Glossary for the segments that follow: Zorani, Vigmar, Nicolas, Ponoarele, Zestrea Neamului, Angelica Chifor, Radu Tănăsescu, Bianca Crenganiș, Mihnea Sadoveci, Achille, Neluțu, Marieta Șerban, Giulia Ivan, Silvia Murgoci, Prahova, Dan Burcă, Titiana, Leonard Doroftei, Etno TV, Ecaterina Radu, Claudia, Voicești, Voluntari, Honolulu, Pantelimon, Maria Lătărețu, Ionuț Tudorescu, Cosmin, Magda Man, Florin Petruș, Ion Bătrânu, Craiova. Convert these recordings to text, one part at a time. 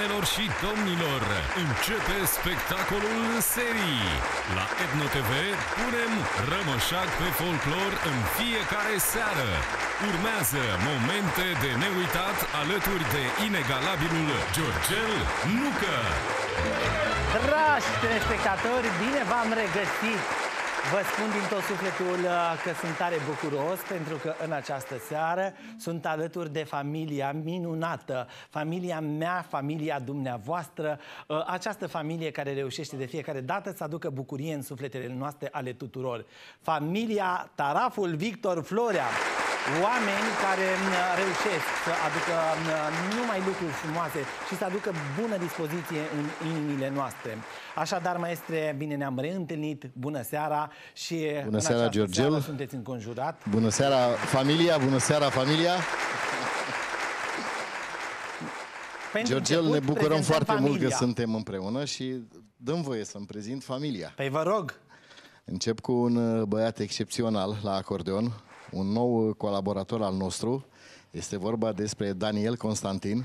Doamnelor și domnilor, începe spectacolul serii. La Etno TV punem Ramasag pe folclor în fiecare seară. Urmează momente de neuitat alături de inegalabilul Georgel Nucă. Dragi telespectatori, bine v-am regăsit! Vă spun din tot sufletul că sunt tare bucuros pentru că în această seară sunt alături de familia minunată, familia mea, familia dumneavoastră, această familie care reușește de fiecare dată să aducă bucurie în sufletele noastre ale tuturor. Familia Taraful Victor Florea. Oameni care reușesc să aducă numai lucruri frumoase și să aducă bună dispoziție în inimile noastre. Așadar, maestre, bine ne-am reîntâlnit, bună seara și... Bună seara, Georgel! Sunteți înconjurat. Bună seara, familia! Bună seara, familia! Georgel, ne bucurăm foarte mult că suntem împreună și dăm voie să-mi prezint familia. Păi vă rog! Încep cu un băiat excepțional la acordeon. Un nou colaborator al nostru, este vorba despre Daniel Constantin.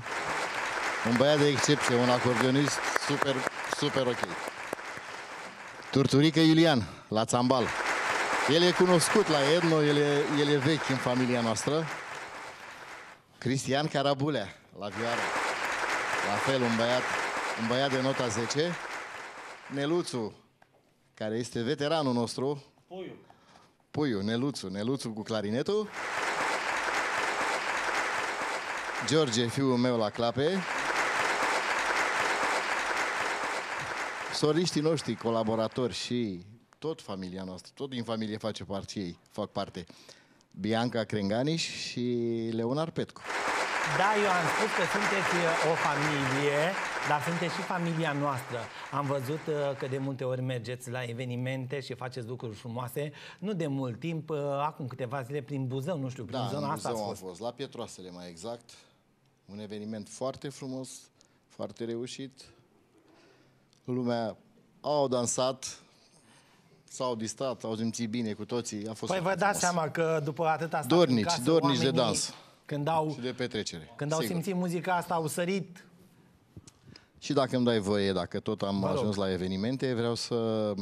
Un băiat de excepție, un acordeonist super, super ok. Turturica Iulian, la țambal. El e cunoscut la Etno, el e vechi în familia noastră. Cristian Carabulea, la vioară. La fel, un băiat de nota 10. Neluțu, care este veteranul nostru. Poiu, Neluțu cu clarinetul. George, fiul meu, la clape. Soliștii noștri, colaboratori și tot familia noastră, tot din familie face parte ei, fac parte Bianca Crenganiș și Leonard Petcu. Da, eu am spus că sunteți o familie, dar sunteți și familia noastră. Am văzut că de multe ori mergeți la evenimente și faceți lucruri frumoase. Nu de mult timp, acum câteva zile, prin Buzău, nu știu, prin zona asta ați fost. Am fost la Pietroasele, mai exact. Un eveniment foarte frumos, foarte reușit. Lumea au dansat, s-au distrat, au simțit bine cu toții. A fost păi vă dați seama că după atâta stat în casă, dornici de dans. Când au simțit muzica asta, au sărit. Și dacă îmi dai voie, dacă tot am ajuns la evenimente, vreau să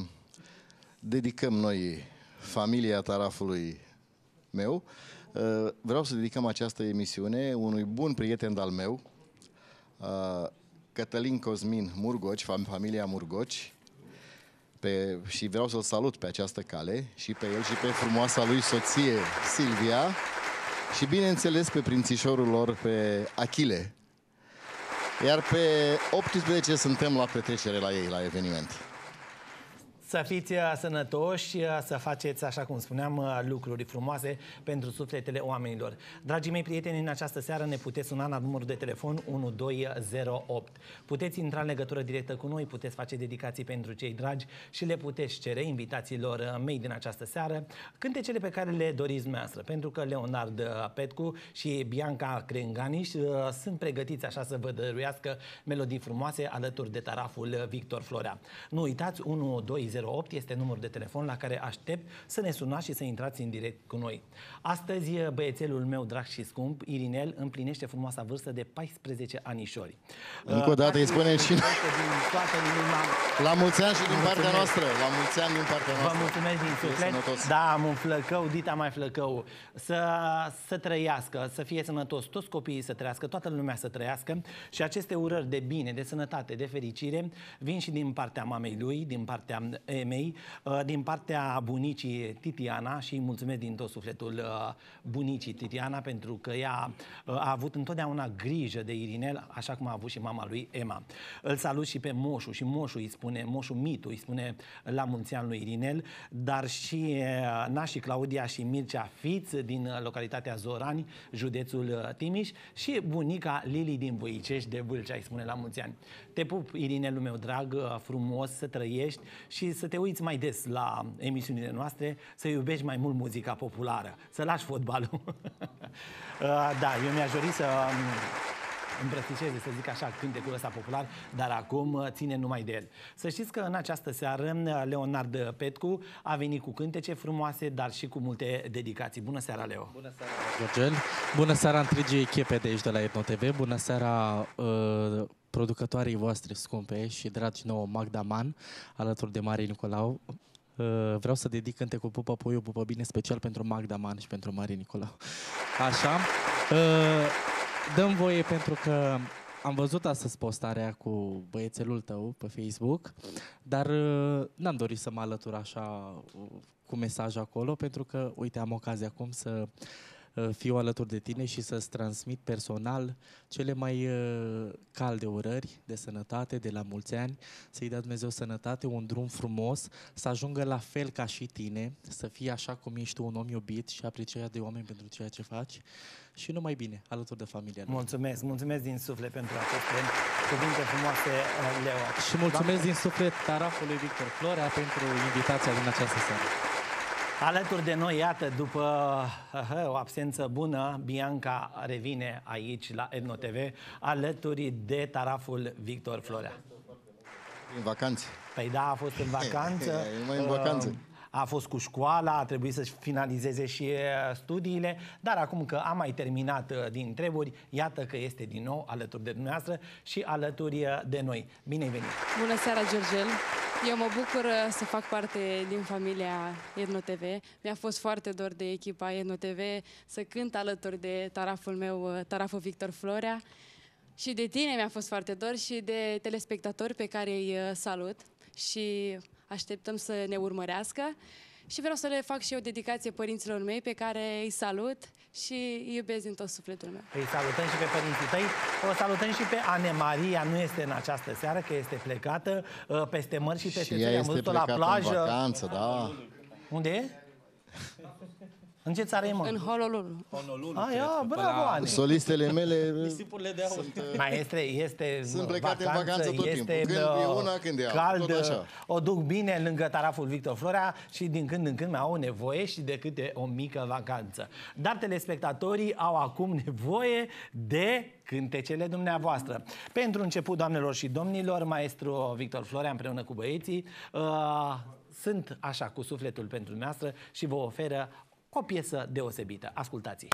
dedicăm noi, familia Tarafului meu, vreau să dedicăm această emisiune unui bun prieten de-al meu, Cătălin Cosmin Murgoci, familia Murgoci, și vreau să-l salut pe această cale, și pe el și pe frumoasa lui soție, Silvia, și bineînțeles pe prințișorul lor, pe Achille. Iar pe 18 suntem la petrecere la ei, la eveniment. Să fiți sănătoși, să faceți, așa cum spuneam, lucruri frumoase pentru sufletele oamenilor. Dragii mei prieteni, în această seară ne puteți suna la numărul de telefon 1208. Puteți intra în legătură directă cu noi, puteți face dedicații pentru cei dragi și le puteți cere invitațiilor mei din această seară cântecele pe care le doriți dumneavoastră, pentru că Leonard Petcu și Bianca Crenganiș sunt pregătiți așa să vă dăruiască melodii frumoase alături de Taraful Victor Florea. Nu uitați, 1208 este numărul de telefon la care aștept să ne sunați și să intrați în direct cu noi. Astăzi, băiețelul meu drag și scump, Irinel, împlinește frumoasa vârstă de 14 anișori. Încă o dată îi spunem și la mulți ani și din partea noastră. La mulți ani din partea noastră. Vă mulțumesc din suflet. Da, am un flăcău, dita mai flăcău. Să trăiască, să fie sănătos, toți copiii să trăiască, toată lumea să trăiască și aceste urări de bine, de sănătate, de fericire vin și din partea mamei lui, din partea Emmei, din partea bunicii Titiana, și îi mulțumesc din tot sufletul bunicii Titiana pentru că ea a avut întotdeauna grijă de Irinel, așa cum a avut și mama lui Emma. Îl salut și pe moșu, și moșu îi spune, moșu Mitu îi spune la mulți ani lui Irinel, dar și nașii Claudia și Mircea Fiț din localitatea Zorani, județul Timiș, și bunica Lili din Voicești de Vâlcea îi spune la mulți ani. Te pup, Irinelul meu drag, frumos să trăiești și să te uiți mai des la emisiunile noastre, să iubești mai mult muzica populară, să lași fotbalul. Da, eu mi-aș dori să îmbrățișeze, să zic așa, cântecul ăsta popular, dar acum ține numai de el. Să știți că în această seară Leonard Petcu a venit cu cântece frumoase, dar și cu multe dedicații. Bună seara, Leo! Bună seara, Georgel! Bună seara întregii echipe de aici de la Etno TV, bună seara producătoarei voastre scumpe și dragi nouă, Magda Man, alături de Mari Nicolae. Vreau să dedic cântecul Pupă Poiu, Pupă Bine, special pentru Magda Man și pentru Mari Nicolae. Așa. Dăm voie pentru că am văzut astăzi postarea cu băiețelul tău pe Facebook, dar n-am dorit să mă alătur așa cu mesaj acolo, pentru că, uite, am ocazia acum să fiu alături de tine și să-ți transmit personal cele mai calde urări de sănătate, de la mulți ani, să-i dea Dumnezeu sănătate, un drum frumos, să ajungă la fel ca și tine, să fii așa cum ești tu, un om iubit și apreciat de oameni pentru ceea ce faci și numai bine, alături de familia lor. Mulțumesc, mulțumesc din suflet pentru aceste cuvinte frumoase, Leo. Și mulțumesc din suflet tarafului Victor Florea pentru invitația din această seară. Alături de noi, iată, după o absență bună, Bianca revine aici la Etno TV, alături de taraful Victor Florea. În vacanță. Păi da, a fost în vacanță. Mai în vacanță. A fost cu școala, a trebuit să-și finalizeze și studiile, dar acum că a mai terminat din treburi, iată că este din nou alături de dumneavoastră și alături de noi. Bine ai venit! Bună seara, Georgel! Eu mă bucur să fac parte din familia Etno TV. Mi-a fost foarte dor de echipa Etno TV, să cânt alături de taraful meu, taraful Victor Florea. Și de tine mi-a fost foarte dor și de telespectatori pe care îi salut și așteptăm să ne urmărească. Și vreau să le fac și eu dedicație părinților mei pe care îi salut și îi iubesc din tot sufletul meu. Îi salutăm și pe părinții tăi. O salutăm și pe Ane Maria, nu este în această seară, că este plecată peste mări și peste țări. Am văzut-o la plajă. În vacanță, da. Unde e? În ce țară e, mă? În Honolulu. Aia, bravo, Ane. Solistele mele sunt plecate în vacanță tot timpul. Când e una, când e alta. O duc bine lângă taraful Victor Florea și din când în când mai au nevoie și de câte o mică vacanță. Dar telespectatorii au acum nevoie de cântecele dumneavoastră. Pentru început, doamnelor și domnilor, maestru Victor Florea împreună cu băieții sunt așa cu sufletul pentru dumneavoastră și vă oferă o piesă deosebită. Ascultați-i!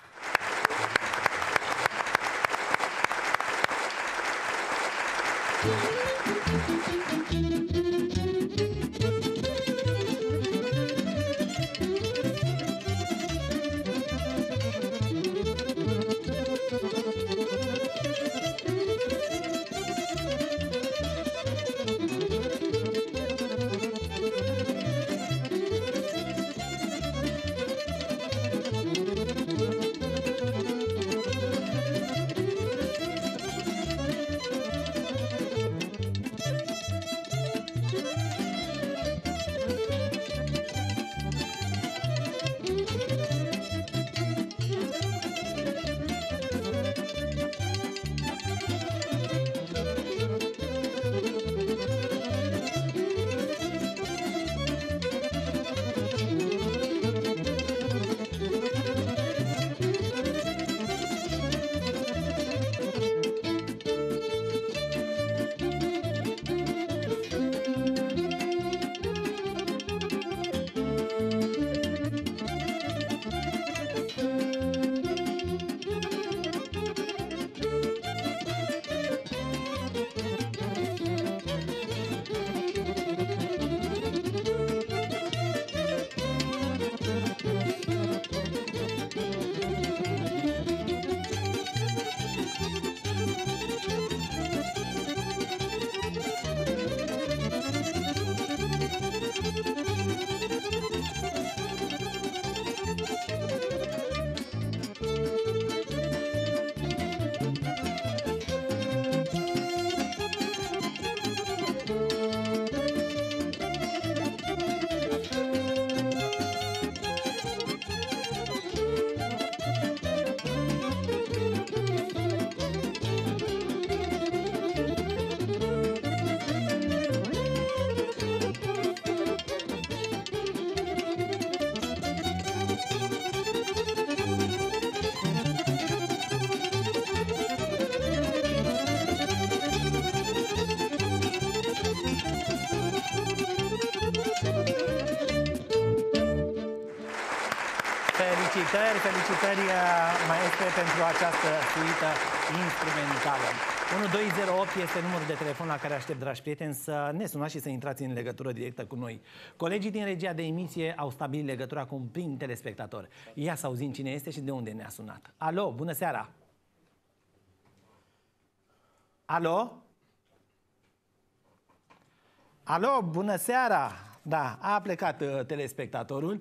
Felicitări, felicitări, maestre, pentru această suită instrumentală. 1208 este numărul de telefon la care aștept, dragi prieteni, să ne sunați și să intrați în legătură directă cu noi. Colegii din regia de emisie au stabilit legătura cu un prim telespectator. Ia să auzim cine este și de unde ne-a sunat. Alo, bună seara! Alo? Alo, bună seara! Da, a plecat telespectatorul.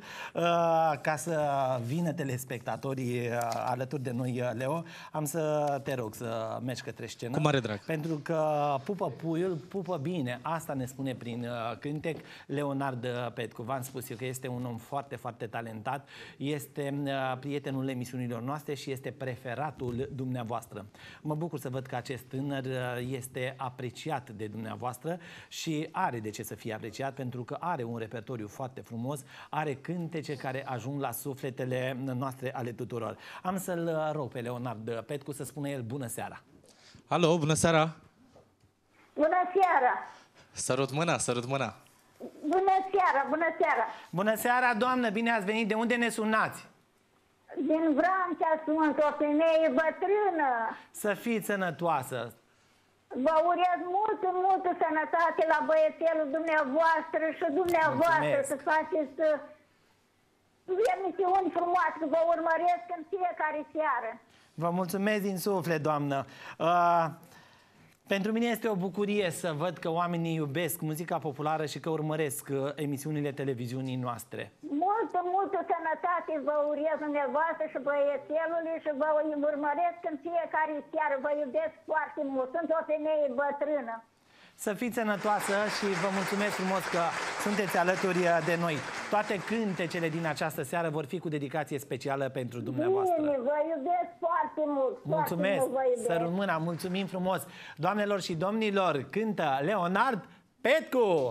Ca să vină telespectatorii alături de noi, Leo, am să te rog să mergi către scenă. Cu mare drag. Pentru că pupă puiul, pupă bine. Asta ne spune prin cântec Leonard Petcu. V-am spus eu că este un om foarte, foarte talentat. Este prietenul emisiunilor noastre și este preferatul dumneavoastră. Mă bucur să văd că acest tânăr este apreciat de dumneavoastră și are de ce să fie apreciat, pentru că are un repertoriu foarte frumos, are cântece care ajung la sufletele noastre ale tuturor. Am să-l rog pe Leonard Petcu să spună el bună seara. Alo, bună seara! Bună seara! Sărut mâna, sărut mâna! Bună seara, bună seara! Bună seara, doamnă, bine ați venit! De unde ne sunați? Din Vâlcea sunt, o femeie bătrână! Să fiți sănătoasă! Vă urez multă, multă sănătate la băiețelul dumneavoastră și dumneavoastră. Mulțumesc. Să faceți emisiuni frumoase, vă urmăresc în fiecare seară. Vă mulțumesc din suflet, doamnă. Pentru mine este o bucurie să văd că oamenii iubesc muzica populară și că urmăresc emisiunile televiziunii noastre. Multă, multă sănătate vă urez dumneavoastră și băiețelului și vă urmăresc în fiecare seară. Vă iubesc foarte mult. Sunt o femeie bătrână. Să fiți sănătoasă și vă mulțumesc frumos că sunteți alături de noi. Toate cântecele din această seară vor fi cu dedicație specială pentru dumneavoastră. Bine, vă iubesc foarte mult. Mulțumesc, să rămână, mulțumim frumos. Doamnelor și domnilor, cântă Leonard Petcu!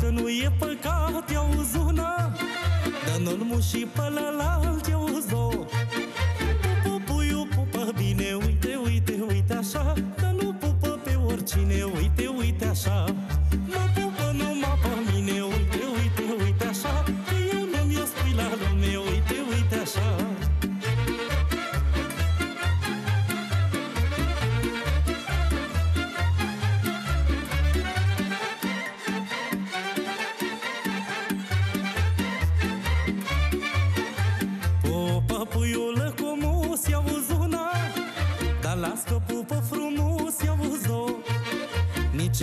Că nu e păcat, ia uzuna, dar nu-l muși pe lălalt, ia uzo. Pupă puiul, pupă bine, uite, uite, uite așa, că nu pupă pe oricine, uite, uite așa. Mă pupă numai pe mine, uite, uite, uite așa, că eu nu-mi o spui la lume, uite, uite așa.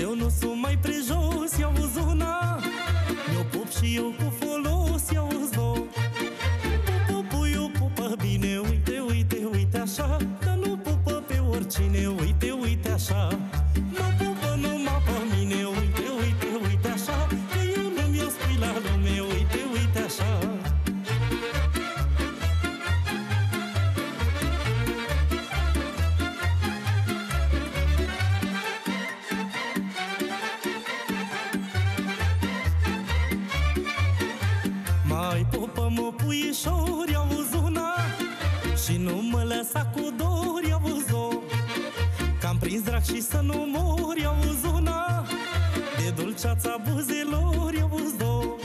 Eu nu sunt mai prejos, ia uzuna, eu pup și eu cu folos, ia uzo. Pupă puiul, pupă bine, uite, uite, uite așa, că nu pupă pe oricine, uite, uite așa. Mă pupă numai pe mine, uite, uite, uite așa, că eu nu-mi o spui la lume, uite, uite așa. Puișor, ia uzuna, și nu mă lăsa cu dor, ia uzo. Că-am prins drag și să nu mor, ia uzuna, de dulceața buzelor, ia uzo.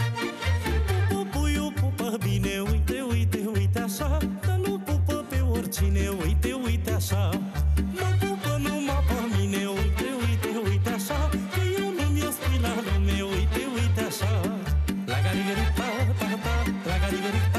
Pupă puiul, pupă bine, uite, uite, uite așa, că nu pupă pe oricine, uite, uite așa. Mă pupă numai pe mine, uite, uite, uite așa, că eu nu-mi o spui la lume, uite, uite așa. La garigărita, ta, ta, la garigărita.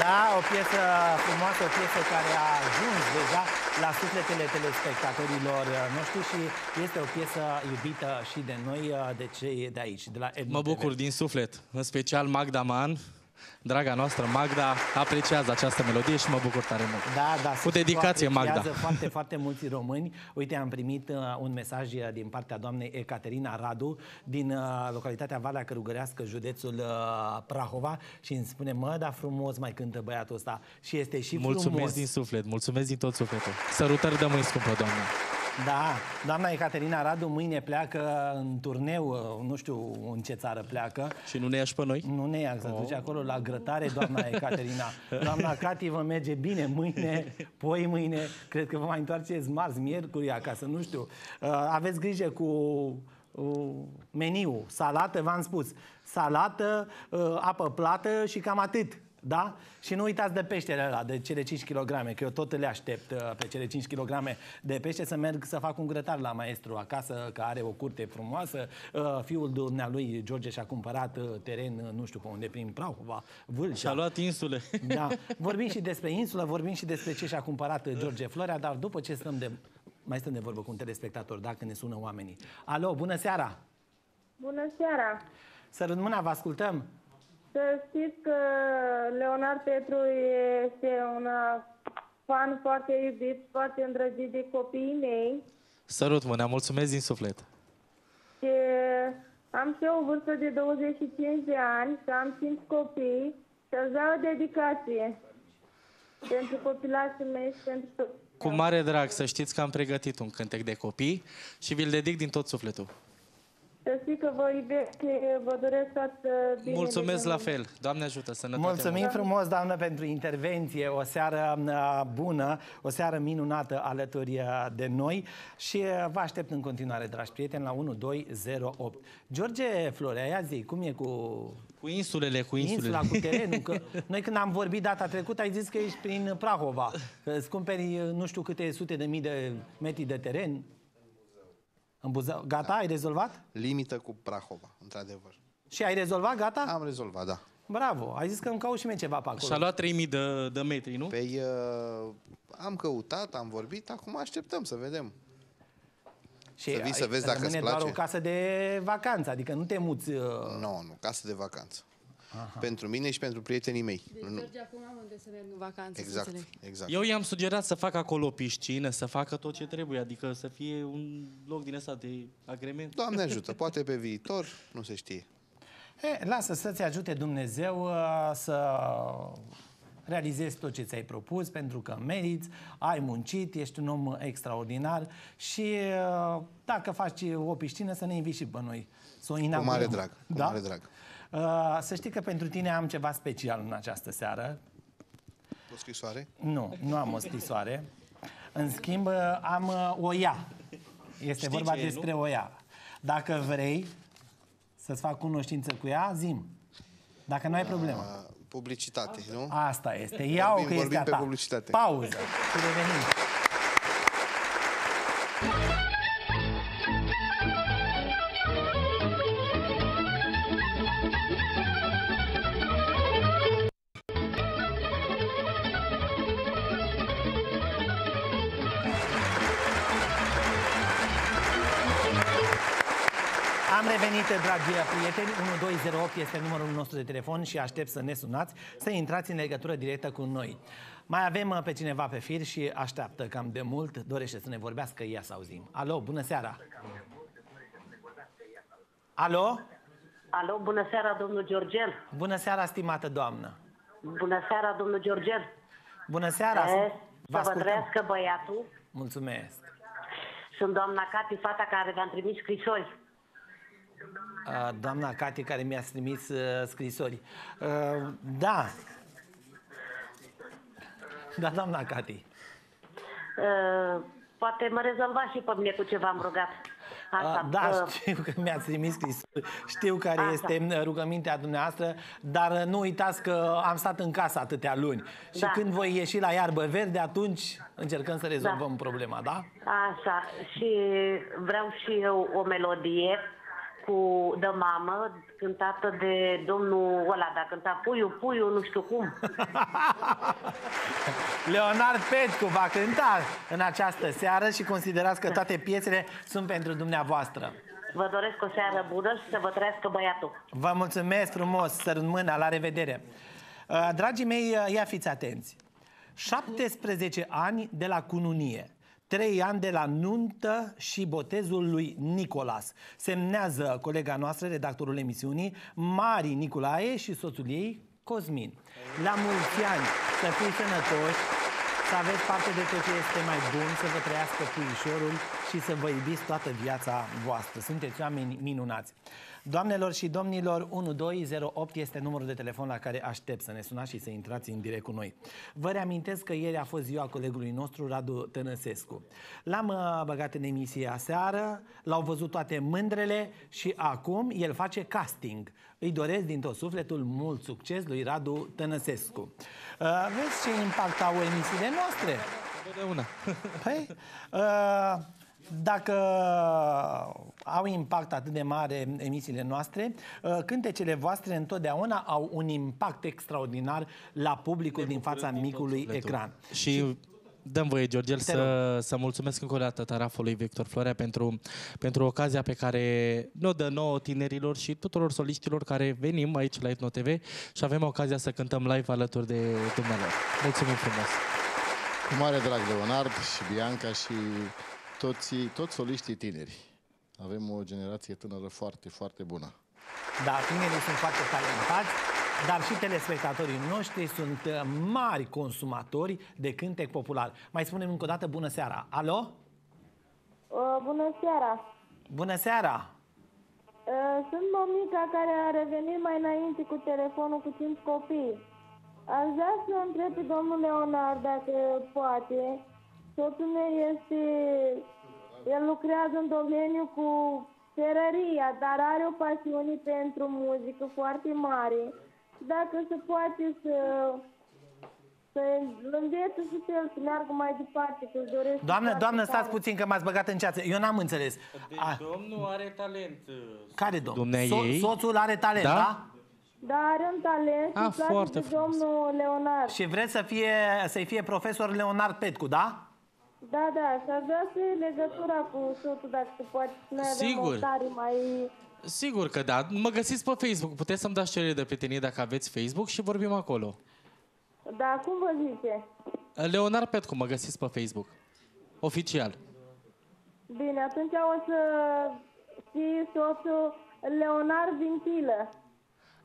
Da, o piesă frumoasă, o piesă care a ajuns deja la sufletele telespectatorilor noștri și este o piesă iubită și de noi, de cei de aici, de la Etno TV. Mă bucur din suflet, în special Magda Man, Draga noastră Magda apreciază această melodie și mă bucur tare mult. Da, da. Cu dedicație, Magda. Foarte, foarte mulți români. Uite, am primit un mesaj din partea doamnei Ecaterina Radu din localitatea Valea Cărugărească, județul Prahova, și îmi spune: mă, da, frumos mai cântă băiatul ăsta și este și frumos. Mulțumesc din suflet, mulțumesc din tot sufletul. Sărutări de mâini, scumpă doamnă. Da, doamna Ecaterina Radu mâine pleacă în turneu, nu știu în ce țară pleacă. Și nu ne ia și pe noi? Nu ne ia, se duce acolo la grătare, doamna Ecaterina. Doamna Cati, vă merge bine mâine, poi mâine, cred că vă mai întoarceți marți, miercuri acasă, nu știu. Aveți grijă cu meniu, salată, v-am spus, salată, apă plată și cam atât. Da? Și nu uitați de peștele ăla, de cele 5 kg, că eu tot le aștept pe cele 5 kg de pește să merg să fac un grătar la maestru acasă, că are o curte frumoasă. Fiul dumnealui, George, și-a cumpărat teren, nu știu pe unde, prin Prahova, Vâlcea. Și-a luat insule. Da. Vorbim și despre insulă, vorbim și despre ce și-a cumpărat George Florea, dar după ce mai stăm de vorbă cu un telespectator, dacă ne sună oamenii. Alo, bună seara! Bună seara! Sărând mâna, vă ascultăm! Să știți că Leonard Petcu este un fan foarte iubit, foarte îndrăgit de copiii mei. Sărut, mă, ne-am mulțumesc din suflet. Și am și eu o vârstă de 25 de ani și am 5 copii și aș da o dedicație pentru copilații mei și pentru... Cu mare drag, să știți că am pregătit un cântec de copii și vi-l dedic din tot sufletul. Să știi că vă iubesc, vă doresc toată bine. Mulțumesc la fel. Doamne ajută, sănătate. Mulțumim frumos, doamnă, pentru intervenție. O seară bună, o seară minunată alături de noi și vă aștept în continuare, dragi prieteni, la 1208. George Florea, ia zi, cum e cu insulele, cu insulele? Insula, cu terenul. Că noi când am vorbit data trecută, ai zis că ești prin Prahova, că îți cumperi nu știu câte sute de mii de metri de teren. În Buzău. Gata? Ai rezolvat? Limită cu Prahova, într-adevăr. Și ai rezolvat? Gata? Am rezolvat, da. Bravo! Ai zis că îmi caut și mie ceva pe acolo. Și-a luat 3.000 de metri, nu? Păi, am căutat, am vorbit, acum așteptăm să vedem. Și să vii să vezi dacă îți place. Doar o casă de vacanță, adică nu te muți... Nu, casă de vacanță. Aha. Pentru mine și pentru prietenii mei. Deci merge acum unde să merg în vacanță. Exact, exact. Eu i-am sugerat să facă acolo piscină, să facă tot ce trebuie, adică să fie un loc din ăsta de agrement. Doamne ajută, poate pe viitor, nu se știe. Lasă să-ți ajute Dumnezeu să realizezi tot ce ți-ai propus, pentru că meriți, ai muncit, ești un om extraordinar și dacă faci o piscină, să ne inviți și pe noi. Să o inaugurăm. Cu mare drag, cu mare drag. Să știi că pentru tine am ceva special în această seară. O scrisoare? Nu, nu am o scrisoare. În schimb, am o ea. Este vorba despre o ea. Dacă vrei să-ți fac cunoștință cu ea, zi-mi. Dacă nu ai problemă. Publicitate, nu? Asta este. Ia-o că este a ta. Publicitate. Pauză. Și revenim. Dragi prieteni, 1208 este numărul nostru de telefon și aștept să ne sunați, să intrați în legătură directă cu noi. Mai avem pe cineva pe fir și așteaptă cam de mult, dorește să ne vorbească ea, să auzim. Alo, bună seara! Alo? Alo, bună seara, domnul Georgel! Bună seara, stimată doamnă! Bună seara, domnul Georgel! Bună seara! Să vă trăiască băiatul! Mulțumesc! Sunt doamna Cati, fata care v-am trimis scrisori. Doamna Cati, care mi-a trimis scrisori. Da. Da, doamna Cati. Poate mă rezolva și pe mine cu ce v-am rugat. Asta, da, știu că mi-ați trimis scrisori. Știu care este rugămintea dumneavoastră, dar nu uitați că am stat în casă atâtea luni. Și când voi ieși la iarbă verde, atunci încercăm să rezolvăm problema, da? Așa. Și vreau și eu o melodie de mamă, cântată de domnul ăla, da, cânta Puiu, Puiu, nu știu cum. Leonard Petcu va cânta în această seară și considerați că toate piesele sunt pentru dumneavoastră. Vă doresc o seară bună și să vă trăiască băiatul. Vă mulțumesc frumos, sărut mâna, la revedere. Dragii mei, ia fiți atenți. 17 ani de la cununie, 3 ani de la nuntă și botezul lui Nicolas. Semnează colega noastră, redactorul emisiunii, Mari Nicolae și soțul ei, Cosmin. La mulți ani, să fiți sănătoși, să aveți parte de tot ce este mai bun, să vă trăiască puișorul și să vă iubiți toată viața voastră. Sunteți oameni minunați. Doamnelor și domnilor, 1208 este numărul de telefon la care aștept să ne sunați și să intrați în direct cu noi. Vă reamintesc că ieri a fost ziua colegului nostru, Radu Tănăsescu. L-am băgat în emisie aseară, l-au văzut toate mândrele și acum el face casting. Îi doresc din tot sufletul mult succes lui Radu Tănăsescu. Vezi ce impact au emisiile noastre? Păi, dacă au impact atât de mare emisiile noastre, cântecele voastre întotdeauna au un impact extraordinar la publicul din fața micului ecran. Și dăm voie, Georgel, să mulțumesc încă o dată tarafului Victor Florea pentru ocazia pe care ne-o dă nouă, tinerilor și tuturor soliștilor care venim aici la Etno TV și avem ocazia să cântăm live alături de dumneavoastră. Mulțumim frumos! Cu mare drag, Leonard și Bianca și toți soliștii tineri. Avem o generație tânără foarte, foarte bună. Da, tinerii sunt foarte talentați, dar și telespectatorii noștri sunt mari consumatori de cântec popular. Mai spunem încă o dată bună seara. Alo? Bună seara! Bună seara! Sunt mămica care a revenit mai înainte cu telefonul cu 5 copii. Aș vrea să întreb pe domnul Leonard dacă poate. Soțul meu este... El lucrează în domeniu cu ferăria, dar are o pasiune pentru muzică foarte mare. Dacă se poate să învețe și el să meargă mai departe, că își doresc... Doamnă, stați puțin că m-ați băgat în ceață. Eu n-am înțeles. Deci domnul are talent. Care domn? Soțul are talent, da? Da, are un talent. Îi place de domnul Leonard. Și vreți să-i fie profesor Leonard Petcu, da? Da, da, și aș vrea să e legătura cu soțul, dacă se poate, noi avem o stare mai... Sigur că da, mă găsiți pe Facebook, puteți să-mi dați cerere de prietenie dacă aveți Facebook și vorbim acolo. Da, cum vă zice? Leonard Petcu, mă găsiți pe Facebook, oficial. Bine, atunci o să fie soțul Leonard din Tilă.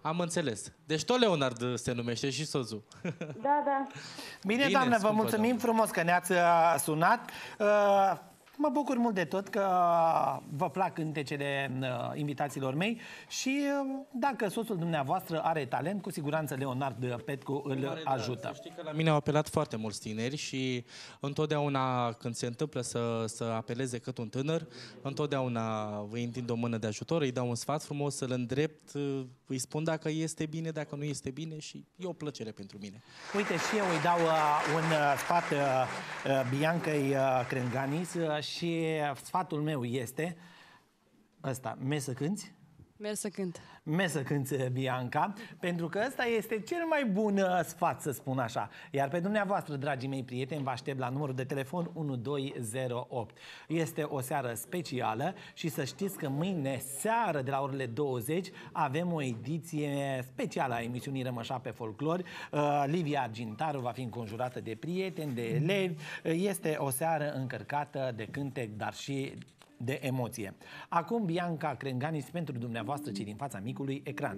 Am înțeles. Deci tot Leonard se numește și soțul. Da, da. Bine, doamnă, vă mulțumim frumos că ne-ați sunat. Mă bucur mult de tot că vă plac cântecele invitațiilor mei și dacă soțul dumneavoastră are talent, cu siguranță Leonard Petcu îl ajută. Să știi că la mine au apelat foarte mulți tineri și întotdeauna când se întâmplă să apeleze cât un tânăr, întotdeauna îi întind o mână de ajutor, îi dau un sfat frumos, să-l îndrept, îi spun dacă este bine, dacă nu este bine și e o plăcere pentru mine. Uite, și eu îi dau un sfat Biancăi Crenganiș. Și sfatul meu este ăsta, mergi să cânti? Mergi să cânt. Mergi să cânti, Bianca, pentru că ăsta este cel mai bun sfat, să spun așa. Iar pe dumneavoastră, dragii mei prieteni, vă aștept la numărul de telefon 1208. Este o seară specială și să știți că mâine seară de la orele 20 avem o ediție specială a emisiunii Ramasag pe folclor. Livia Argintaru va fi înconjurată de prieteni, de elevi. Este o seară încărcată de cântec, dar și de emoție. Acum Bianca Crenganiș pentru dumneavoastră cei din fața micului ecran.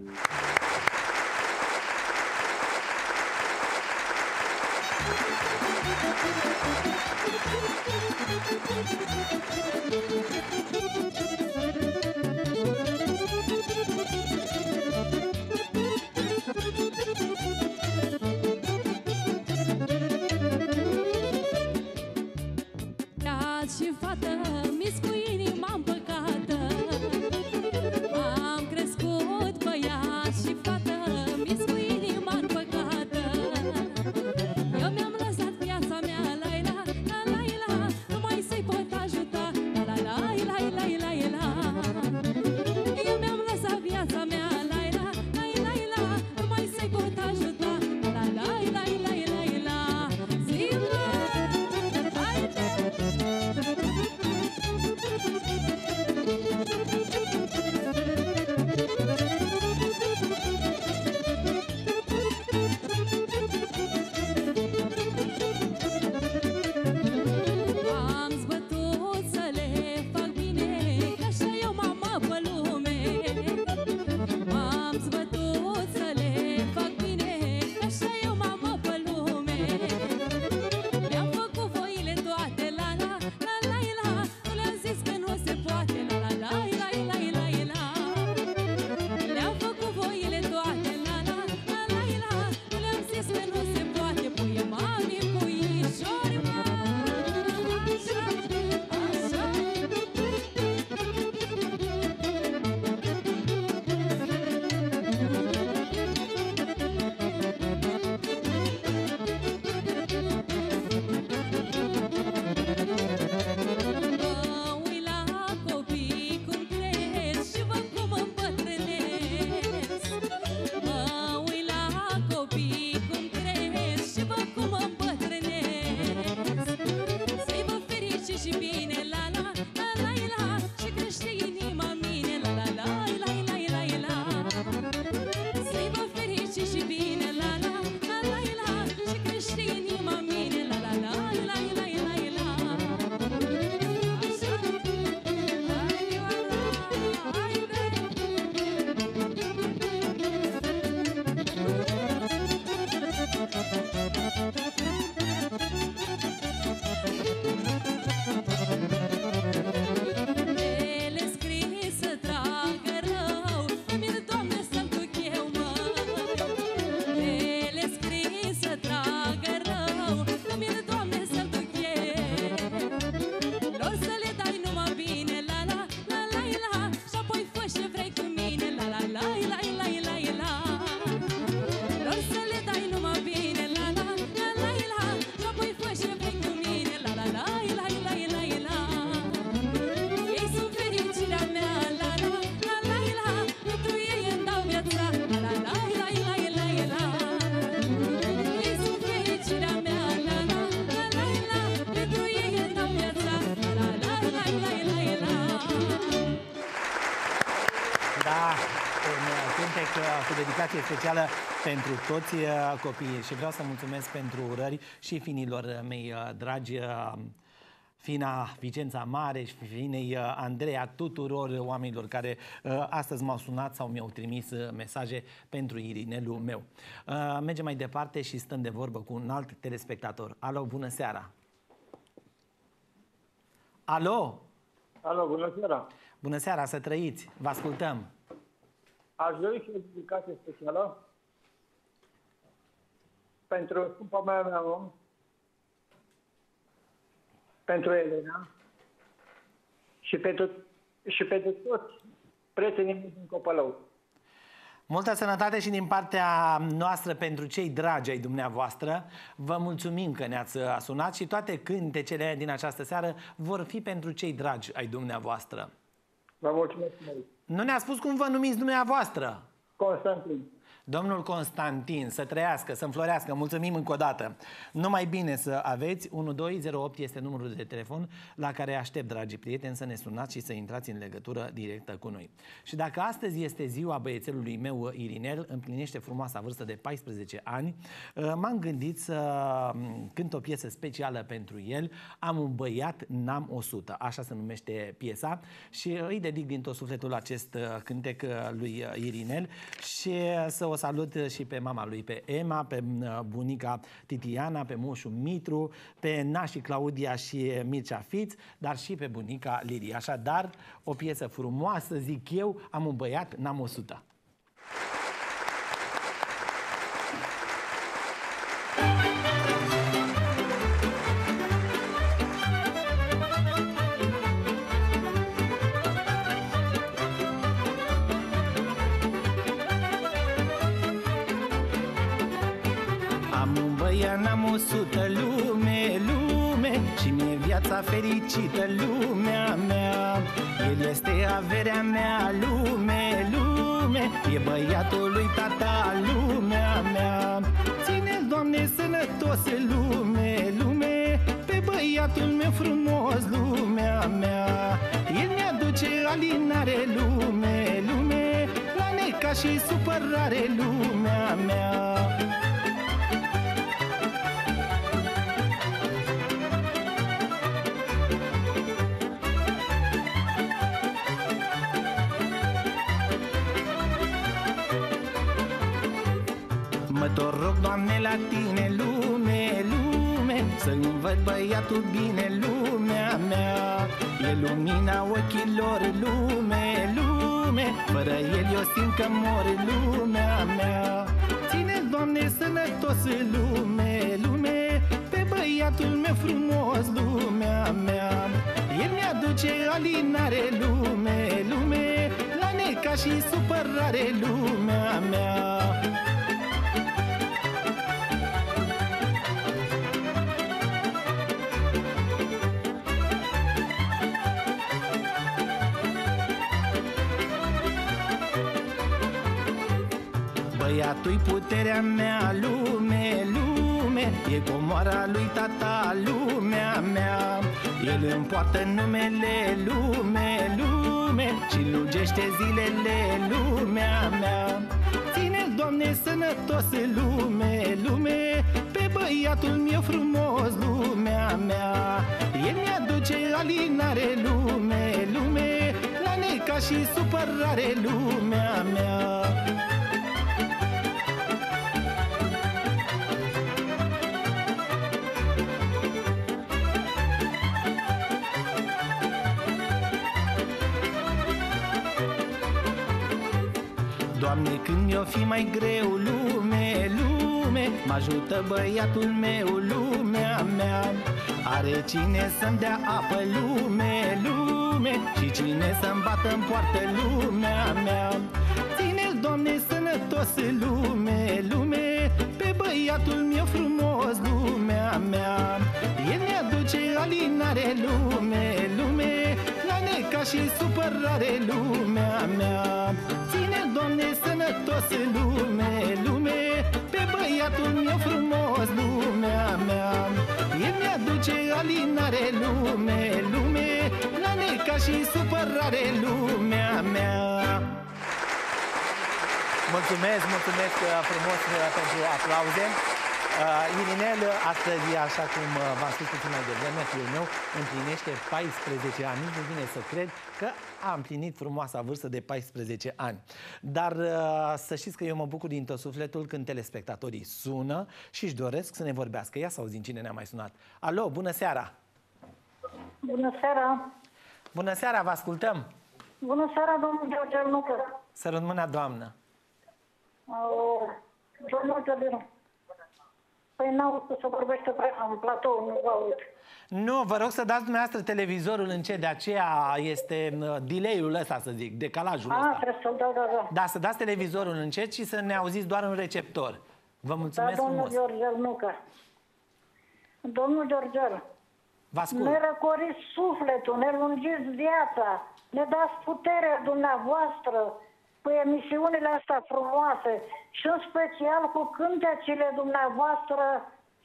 La la la la la, eu mi-am lăsat viața mea, la la invitație specială pentru toți copiii și vreau să mulțumesc pentru urări și finilor mei dragi, Fina Vicența Mare și Finei Andreea, tuturor oamenilor care astăzi m-au sunat sau mi-au trimis mesaje pentru Irinelul meu. Mergem mai departe și stăm de vorbă cu un alt telespectator. Alo, bună seara! Alo! Alo, bună seara! Bună seara, să trăiți! Vă ascultăm! Aș dori și o dedicație specială pentru scumpa mea, pentru Elena și pentru toți prietenii din Copălău. Multă sănătate și din partea noastră pentru cei dragi ai dumneavoastră. Vă mulțumim că ne-ați sunat și toate cântecele din această seară vor fi pentru cei dragi ai dumneavoastră. Vă mulțumesc mult. Nu ne-a spus cum vă numiți dumneavoastră? Constantin. Domnul Constantin, să trăiască, să înflorească, mulțumim încă o dată. Numai bine să aveți, 1208 este numărul de telefon la care aștept, dragi prieteni, să ne sunați și să intrați în legătură directă cu noi. Și dacă astăzi este ziua băiețelului meu, Irinel, împlinește frumoasa vârstă de 14 ani, m-am gândit să cânt o piesă specială pentru el, Am un băiat, n-am 100, așa se numește piesa, și îi dedic din tot sufletul acest cântec lui Irinel și să o salut și pe mama lui, pe Emma, pe bunica Titiana, pe moșul Mitru, pe nașii Claudia și Mircea Fiț, dar și pe bunica Lirii. Așadar, o piesă frumoasă, zic eu, Am un băiat, n-am 100. Fericită lumea mea, el este averea mea, lume, lume, e băiatul lui tata, lumea mea. Ține-l, Doamne, sănătos, lume, lume, pe băiatul meu frumos, lumea mea. El mi-aduce alinare, lume, lume, la necaș și supărare, lumea mea. Mă rog, Doamne, la Tine, lume, lume, să-mi văd băiatul bine, lumea mea. E lumina ochilor, lume, lume, fără el eu simt că mor, lumea mea. Ține-l, Doamne, sănătos, lume, lume, pe băiatul meu frumos, lumea mea. El mi-aduce alinare, lume, lume, la necaș și supărare, lumea mea. Băiatul-i puterea mea, lume, lume, e comoara lui tata, lumea mea. El îmi poartă numele, lume, lume, și lungește zilele, lumea mea. Ține-l, Doamne, sănătos, lume, lume, pe băiatul meu frumos, lumea mea. El mi-aduce alinare, lume, lume, la necaș și supărare, lumea mea. Doamne, când mi-o fi mai greu, lume, lume, mă ajută băiatul meu, lumea mea. Are cine să-mi dea apă, lume, lume, și cine să-mi bată în poartă, lumea mea. Ține-l, Doamne, sănătos, lume, lume, pe băiatul meu frumos, lumea mea. El mi-aduce alinare, lume, lume, la necaș și supărare, lumea mea. Doamne, sănătos, lume, lume, pe băiatul meu frumos, lumea mea. El mi-aduce alinare, lume, lume, la necaș și supărare, lumea mea. Mulțumesc, mulțumesc frumos pentru aplauze. Irinel, astăzi, așa cum v-am spus puțin mai devreme, fiul meu împlinește 14 ani. Nu vine să cred că a împlinit frumoasa vârstă de 14 ani. Dar să știți că eu mă bucur din tot sufletul când telespectatorii sună și își doresc să ne vorbească. Ia să auzim cine ne-a mai sunat. Alo, bună seara! Bună seara! Bună seara, vă ascultăm! Bună seara, domnul Georgel Nucă! Să rămână, doamnă! Domnul Georgel, păi n-aud că se vorbește prea în platou, nu vă aud. Nu, vă rog să dați dumneavoastră televizorul încet, de aceea este delay-ul ăsta, să zic, decalajul ăsta. Ah, trebuie să-l dau, da, da. Da, să dați televizorul încet și să ne auziți doar în receptor. Vă mulțumesc frumos. Da, domnul Georgel Nucă. Domnul Georgel, ne răcoriți sufletul, ne lungiți viața, ne dați puterea dumneavoastră cu emisiunile astea frumoase și în special cu cântecile dumneavoastră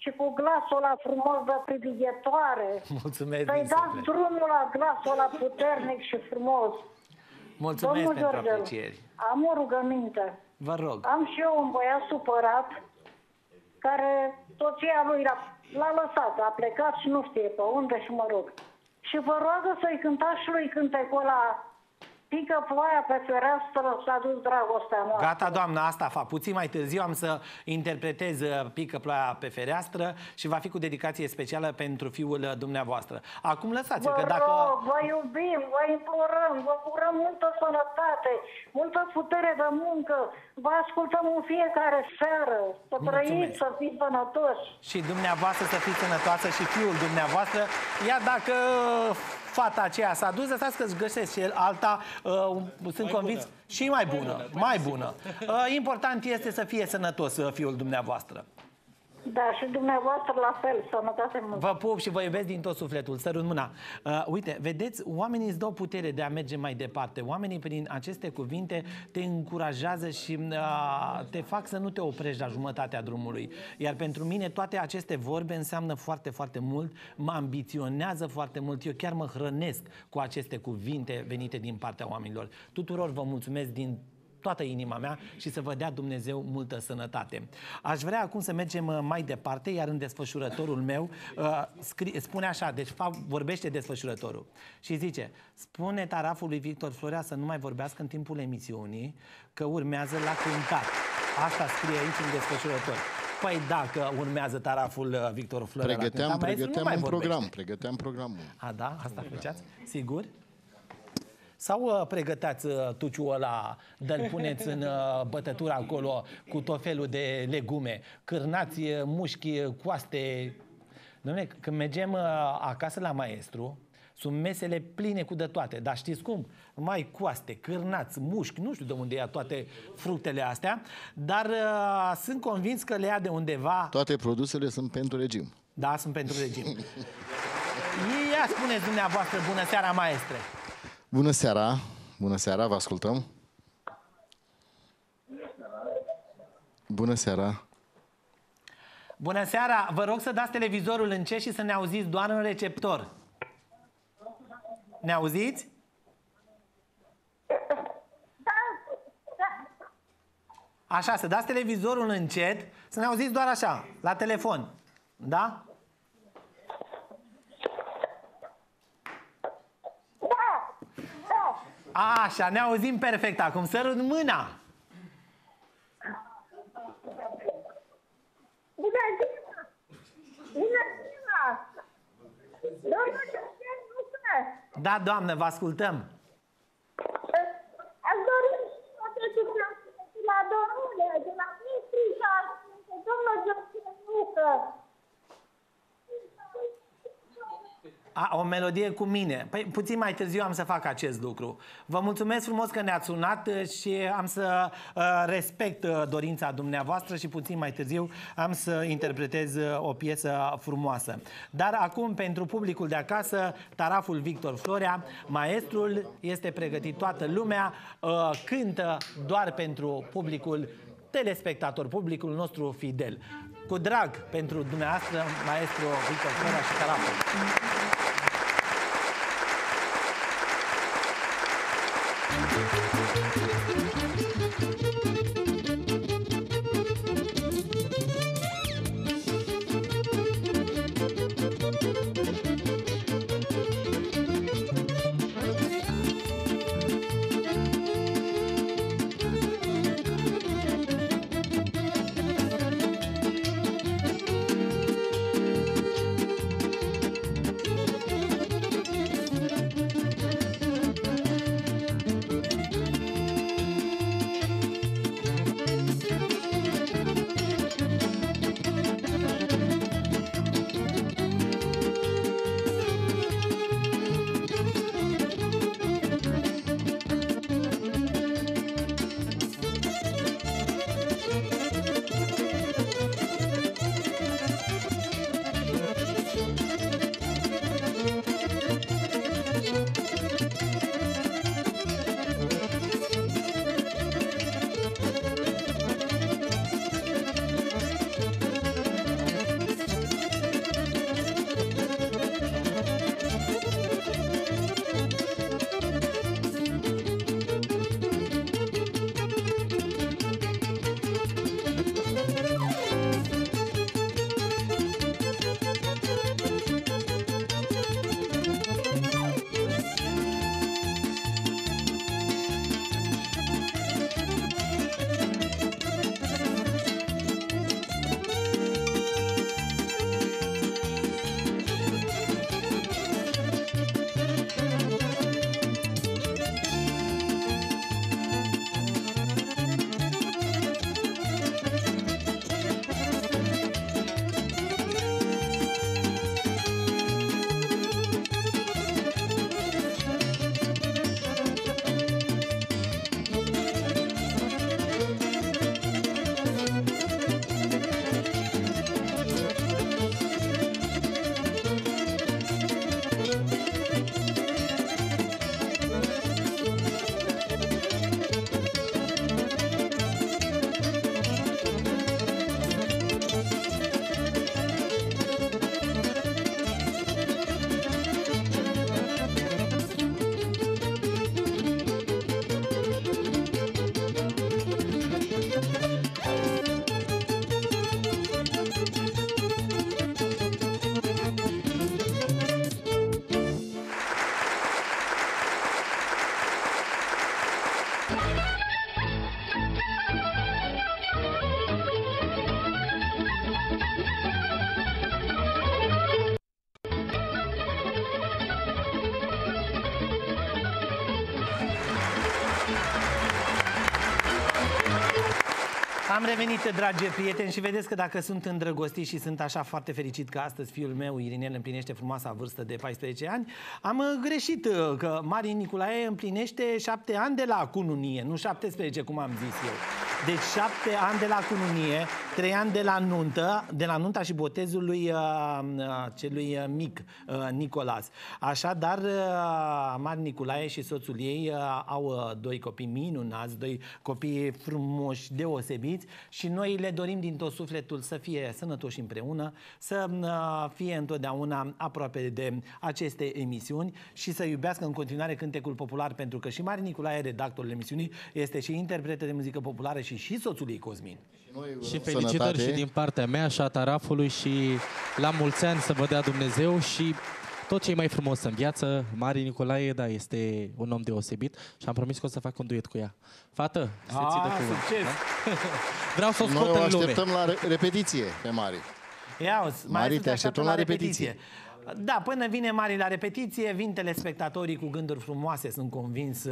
și cu glasul ăla frumos de privighetoare. Mulțumesc. Să-i dați drumul la glasul ăla puternic și frumos. Mulțumesc. Domnul pentru Georgel, aprecieri. Am o rugăminte. Vă rog. Am și eu un băiat supărat care soția lui l-a lăsat, a plecat și nu știe pe unde și mă rog. Și vă roagă să-i cântați și lui cântecul ăla Pică ploaia pe fereastră, s-a dus dragostea noastră. Gata, doamna, asta fac. Puțin mai târziu am să interpretez Pică ploaia pe fereastră și va fi cu dedicație specială pentru fiul dumneavoastră. Acum lăsați-o, că dacă... Vă iubim, vă implorăm, vă curăm multă sănătate, multă putere de muncă. Vă ascultăm în fiecare seară. Să trăiți, să fiți sănătoși. Și dumneavoastră să fiți sănătoasă și fiul dumneavoastră. Iar dacă... fata aceea s-a dus, lăsați că îți găsesc și alta, sunt convins, și mai bună, mai bună. Important este să fie sănătos fiul dumneavoastră. Da, și dumneavoastră la fel, sănătate mult. Vă pup și vă iubesc din tot sufletul, sărut mâna. Uite, vedeți, oamenii îți dau putere de a merge mai departe. Oamenii prin aceste cuvinte te încurajează și te fac să nu te oprești la jumătatea drumului. Iar pentru mine toate aceste vorbe înseamnă foarte, foarte mult, mă ambiționează foarte mult, eu chiar mă hrănesc cu aceste cuvinte venite din partea oamenilor. Tuturor vă mulțumesc din toată inima mea și să vă dea Dumnezeu multă sănătate. Aș vrea acum să mergem mai departe, iar în desfășurătorul meu spune așa, deci vorbește desfășurătorul și zice: spune tarafului Victor Florea să nu mai vorbească în timpul emisiunii, că urmează la cântat. Asta scrie aici în desfășurător. Păi dacă urmează taraful Victor Florea la cântat, pregăteam programul. A, da? Asta făceați? Sigur? Sau pregăteați tuciul ăla, dă-l puneți în bătătură acolo cu tot felul de legume, cârnați, mușchi, coaste. Dom'le, când mergem acasă la maestru, sunt mesele pline cu de toate, dar știți cum? Mai coaste, cârnați, mușchi, nu știu de unde ia toate fructele astea, dar sunt convins că le ia de undeva. Toate produsele sunt pentru regim. Da, sunt pentru regim. Ia spuneți dumneavoastră, bună seara, maestre! Bună seara! Bună seara! Vă ascultăm! Bună seara! Bună seara! Vă rog să dați televizorul încet și să ne auziți doar în receptor. Ne auziți? Așa, să dați televizorul încet, să ne auziți doar așa, la telefon. Da? Așa, ne auzim perfect acum. Sărut mâna! Bună ziua! Bună ziua! Domnul Georgel Nucă! Da, doamnă, vă ascultăm! Aș dori să te la domnule, de la ministrița, domnul Georgel Nucă! A, o melodie cu mine. Păi, puțin mai târziu am să fac acest lucru. Vă mulțumesc frumos că ne-ați sunat și am să respect dorința dumneavoastră și puțin mai târziu am să interpretez o piesă frumoasă. Dar acum, pentru publicul de acasă, taraful Victor Florea, maestrul, este pregătit, toată lumea cântă doar pentru publicul telespectator, publicul nostru fidel. Cu drag pentru dumneavoastră, maestru Victor Florea și taraful. Thank you. Am revenit, dragi prieteni, și vedeți că dacă sunt îndrăgostit și sunt așa foarte fericit că astăzi fiul meu, Irinel, împlinește frumoasa vârstă de 14 ani, am greșit că Mari Nicolae împlinește 7 ani de la cununie, nu 17, cum am zis eu. Deci 7 ani de la cununie, 3 ani de la nuntă, de la nunta și botezul lui celui mic Nicolas. Așadar, Mari Nicolae și soțul ei au doi copii minunați, doi copii frumoși, deosebiți, și noi le dorim din tot sufletul să fie sănătoși împreună, să fie întotdeauna aproape de aceste emisiuni și să iubească în continuare cântecul popular, pentru că și Mari Nicolae, redactorul emisiunii, este și interpretă de muzică populară și soțul ei, Cosmin. Și felicitări sănătate. Și din partea mea și a tarafului și la mulți ani să vă dea Dumnezeu și tot ce e mai frumos în viață. Mari Nicolae, da, este un om deosebit și am promis că o să fac un duet cu ea. Fată, să ții de cuvânt. Da? Vreau să o scot în lume. Așteptăm la repetiție pe Mari. Mari, te așteptăm la repetiție. Da, până vine Mari la repetiție, vin telespectatorii cu gânduri frumoase, sunt convins,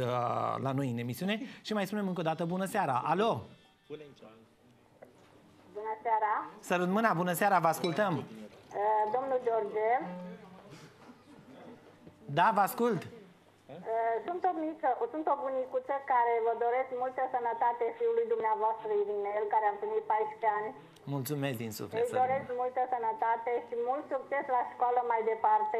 la noi în emisiune. Și mai spunem încă o dată bună seara. Alo! Bună seara! Sărut mâna, bună seara, vă ascultăm! Domnul George. Da, vă ascult! Sunt o bunicuță care vă doresc multă sănătate fiului dumneavoastră, Irinel, care am primit 14 ani. Mulțumesc din suflet! Îi doresc multă sănătate și mult succes la școală mai departe,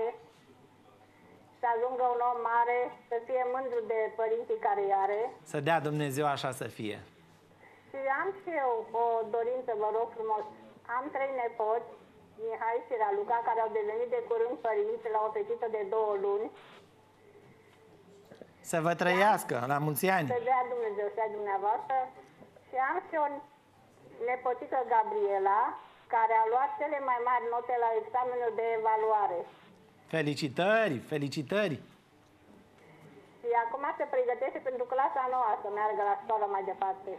să ajungă un om mare, să fie mândru de părinții care îi are. Să dea Dumnezeu așa să fie! Și am și eu o dorință, vă rog frumos. Am 3 nepoți, Mihai și Raluca, care au devenit de curând părinți la o fetiță de 2 luni. Să vă trăiască, la mulți ani! Să dea Dumnezeu și a dumneavoastră. Și am și o nepoțică, Gabriela, care a luat cele mai mari note la examenul de evaluare. Felicitări, felicitări! Și acum se pregătește pentru clasa 9, să meargă la școală mai departe.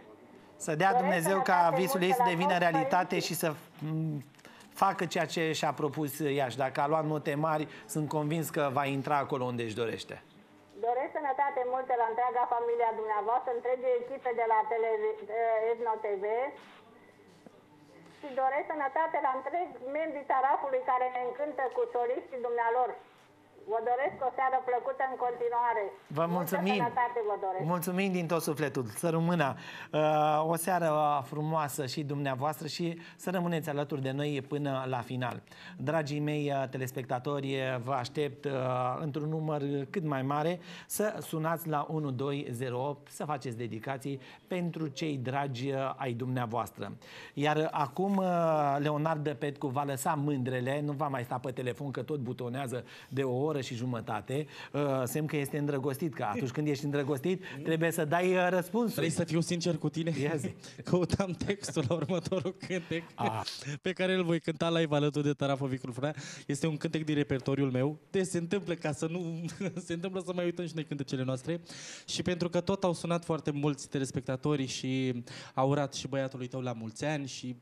Să dea Dumnezeu ca visul ei să devină realitate și să facă ceea ce și-a propus ea. Și dacă a luat note mari, sunt convins că va intra acolo unde își dorește. Doresc sănătate multe la întreaga familia dumneavoastră, întregii echipe de la Etno TV. Și doresc sănătate la întreg membrii tarafului care ne încântă cu soliștii dumnealor. Vă doresc o seară plăcută în continuare. Vă mulțumim. Vă doresc. Mulțumim din tot sufletul. Să rămână o seară frumoasă și dumneavoastră și să rămâneți alături de noi până la final. Dragii mei telespectatori, vă aștept într-un număr cât mai mare să sunați la 1208 să faceți dedicații pentru cei dragi ai dumneavoastră. Iar acum Leonard Petcu va lăsa mândrele, nu va mai sta pe telefon că tot butonează de o oră și jumătate, semn că este îndrăgostit, că atunci când ești îndrăgostit trebuie să dai răspunsul. Vrei să fiu sincer cu tine? Căutam textul la următorul cântec pe care îl voi cânta live alături de taraful Victor Florea. Este un cântec din repertoriul meu. Deci se întâmplă ca să nu... se întâmplă să mai uităm și noi cântecele noastre. Și pentru că tot au sunat foarte mulți telespectatori și au urat și băiatului tău la mulți ani și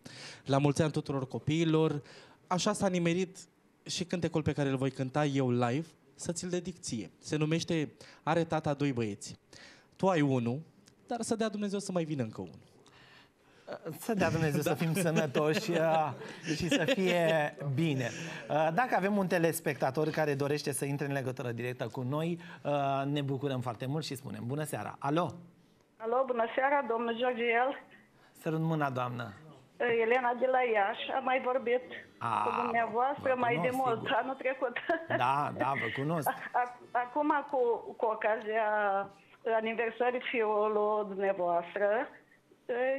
la mulți ani tuturor copiilor, așa s-a nimerit și cântecul pe care îl voi cânta eu live, să ți-l dedic ție. Se numește Are tata 2 băieți. Tu ai 1, dar să dea Dumnezeu să mai vină încă 1. Să dea Dumnezeu să fim sănătoși și să fie bine. Dacă avem un telespectator care dorește să intre în legătură directă cu noi, ne bucurăm foarte mult și spunem bună seara. Alo! Alo, bună seara, domnul Georgiel. Sărut mâna, doamnă. Elena de la Iași, am mai vorbit cu dumneavoastră mai de mult, sigur. Anul trecut. Da, da, vă cunosc. Acum, cu ocazia aniversării fiului dumneavoastră,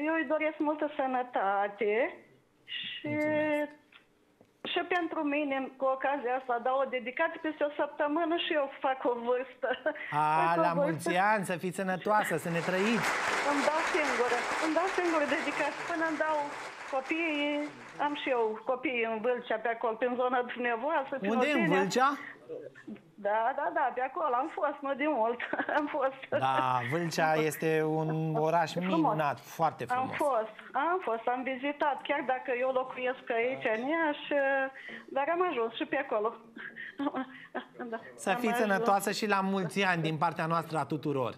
eu îi doresc multă sănătate și, pentru mine, cu ocazia asta, dau o dedicație peste o săptămână și eu fac o vârstă. La mulți ani, să fiți sănătoasă, să ne trăiți! Îmi dau singură dedicație până îmi dau... Copiii, am și eu copii în Vâlcea, pe acolo, prin zona dumneavoastră. Unde e, în Vâlcea? Da, da, da, pe acolo am fost, nu de mult, am fost. Da, Vâlcea este un oraș minunat, foarte frumos. Am vizitat, chiar dacă eu locuiesc aici în Iași, dar am ajuns și pe acolo. Da, să fiți sănătoasă și la mulți ani din partea noastră a tuturor.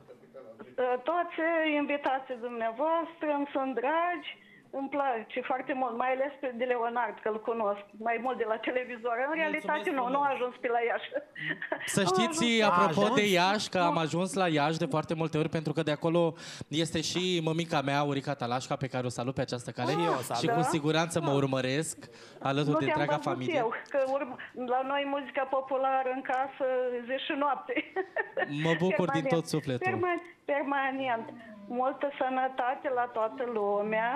Toți invitații dumneavoastră îmi sunt dragi. Îmi place foarte mult, mai ales de Leonard, că îl cunosc mai mult de la televizor. În realitate nu, nu a ajuns pe la Iași. Să știți, apropo de Iași, că am ajuns la Iași de foarte multe ori, pentru că de acolo este și mămica mea, Urica Talașca, pe care o salut pe această cale. Și cu siguranță mă urmăresc alătări de întreaga familie. Eu, că la noi muzica populară în casă, zi și noapte. Mă bucur din tot sufletul. Permanent. Multă sănătate la toată lumea.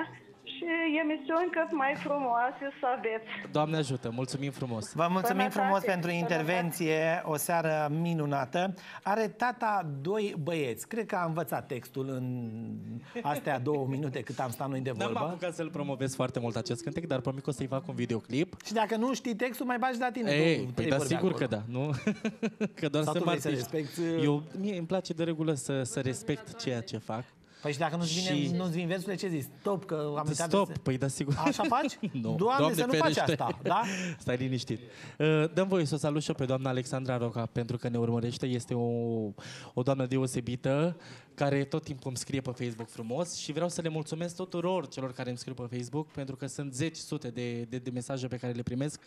Și emisiuni cât mai frumoase să aveți. Doamne ajută, mulțumim frumos. Vă mulțumim frumos pentru intervenție, o seară minunată. Are tata doi băieți. Cred că a învățat textul în astea 2 minute cât am stat noi de vorbă. N-am apucat să-l promovez foarte mult acest cântec, dar promit că o să-i fac un videoclip. Și dacă nu știi textul, mai bagi la tine. Ei, păi da, sigur că da, nu? Că doar să respecti. Eu, mie îmi place de regulă să respect ceea ce fac. Păi și dacă nu-ți vin versurile, ce zici? Stop, că am uitat. Stop, păi da, sigur. Așa faci? No. Doamne, să nu faci asta, da? Stai liniștit. Dăm voie să o salut și eu pe doamna Alexandra Roca, pentru că ne urmărește. Este o doamnă deosebită, care tot timpul îmi scrie pe Facebook frumos și vreau să le mulțumesc tuturor celor care îmi scriu pe Facebook, pentru că sunt zeci, sute de mesaje pe care le primesc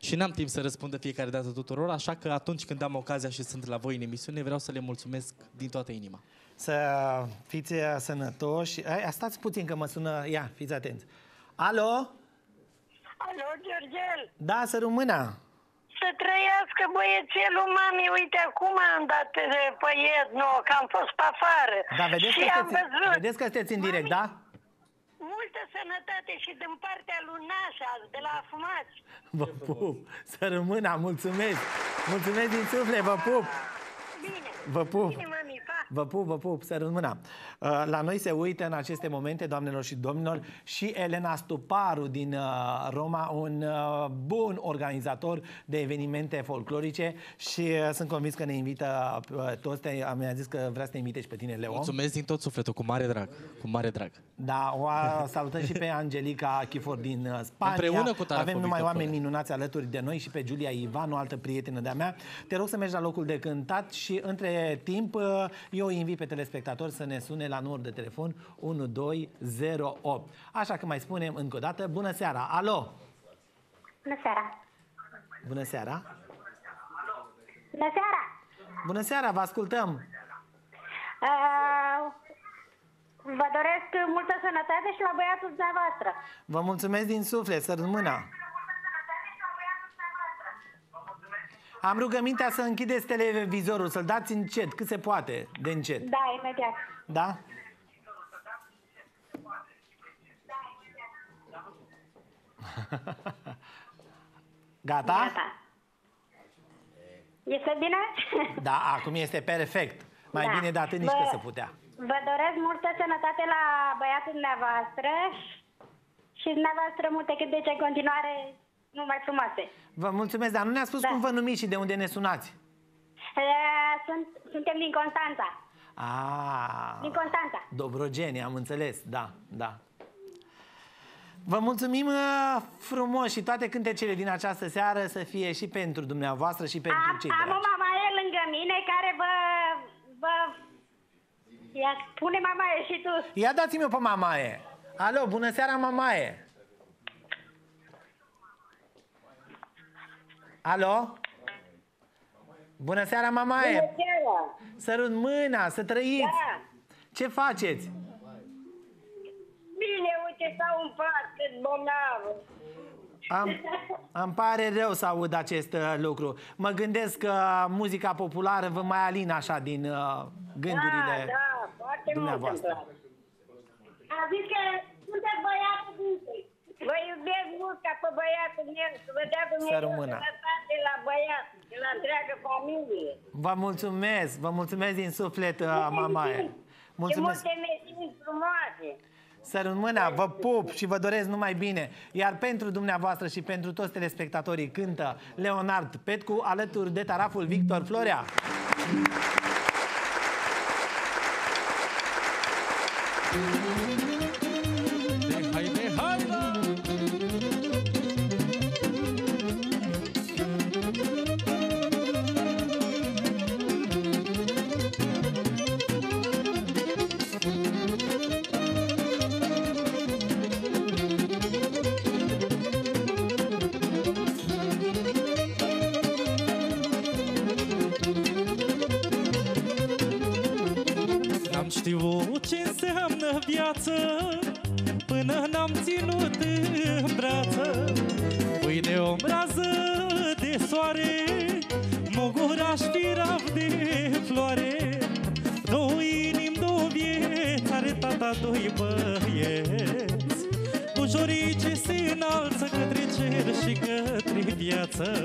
și n-am timp să răspund de fiecare dată tuturor, așa că atunci când am ocazia și sunt la voi în emisiune, vreau să le mulțumesc din toată inima. Să fiți sănătoși. Stați puțin că mă sună. Ia, fiți atenți. Alo? Alo, Georgel? Da, să rămână. Să trăiască băiețelul mami, uite acum am dat pe Etno, că am fost pe afară. Da, vedeți, vedeți că sunteți în direct, mami, da? Multă sănătate și din partea lui Nașa, de la Afumați. Vă pup, să rămână, mulțumesc. Mulțumesc din suflet, vă pup. Bine, vă pup. Bine, mami, pa. Vă pup, să rămână. La noi se uită în aceste momente, doamnelor și domnilor, și Elena Stuparu din Roma, un bun organizator de evenimente folclorice și sunt convins că ne invită toți. Mi-a zis că vrea să te invite și pe tine, Leo. Mulțumesc din tot sufletul, cu mare drag, cu mare drag. Da, o salutăm și pe Angelica Chifor din Spania. Împreună cu Taracu, avem numai oameni minunați alături de noi și pe Giulia Ivan, o altă prietenă de-a mea. Te rog să mergi la locul de cântat și între timp eu îi invit pe telespectatori să ne sune la număr de telefon 1208. Așa că mai spunem încă o dată, bună seara! Alo! Bună seara! Bună seara! Bună seara! Bună seara, vă ascultăm! Vă doresc multă sănătate și la băiatul dumneavoastră! Vă mulțumesc din suflet, să rămână! Am rugămintea să închideți televizorul, să-l dați încet, cât se poate, de încet. Da, imediat. Da? Gata? Gata. Este bine? Da, acum este perfect. Mai bine de atât nici că se putea. Vă doresc multă sănătate la băiatul dumneavoastră și dumneavoastră multe cât de ce în continuare... numai frumoase. Vă mulțumesc, dar nu ne-a spus cum vă numiți și de unde ne sunați? Suntem din Constanța. Din Constanța. Dobrogeni, am înțeles, da, da. Vă mulțumim frumos și toate cântecele din această seară să fie și pentru dumneavoastră și pentru cei dragi. Am o mamaie lângă mine care Ia spune mamaie și tu. Ia dați-mi eu pe mamaie. Alo, bună seara, mamaie. Alo? Bună seara, mamaie! Bună seara! Sărut mâna, să trăiți! Da. Ce faceți? Bine, uite, stau în pat, cât bolnavă! Îmi pare rău să aud acest lucru. Mă gândesc că muzica populară vă mai alină așa din gândurile dumneavoastră. A zis că sunteți băiatul dintre. Vă iubesc mult ca pe băiatul meu, să vă dea Dumnezeu sănătate la băiat, de la întreagă familie. Vă mulțumesc, din suflet, mamaie. Mulțumesc. Și multe meserii frumoase. Să rămână, vă pup și vă doresc numai bine. Iar pentru dumneavoastră și pentru toți telespectatorii cântă Leonard Petcu alături de taraful Victor Florea. viață, până n-am ținut în brață. Pui de o brază de soare, muguraș firav de floare. Două inimi, două vieți, are tata doi băieți. Bujorii ce se înalță către cer și către viață.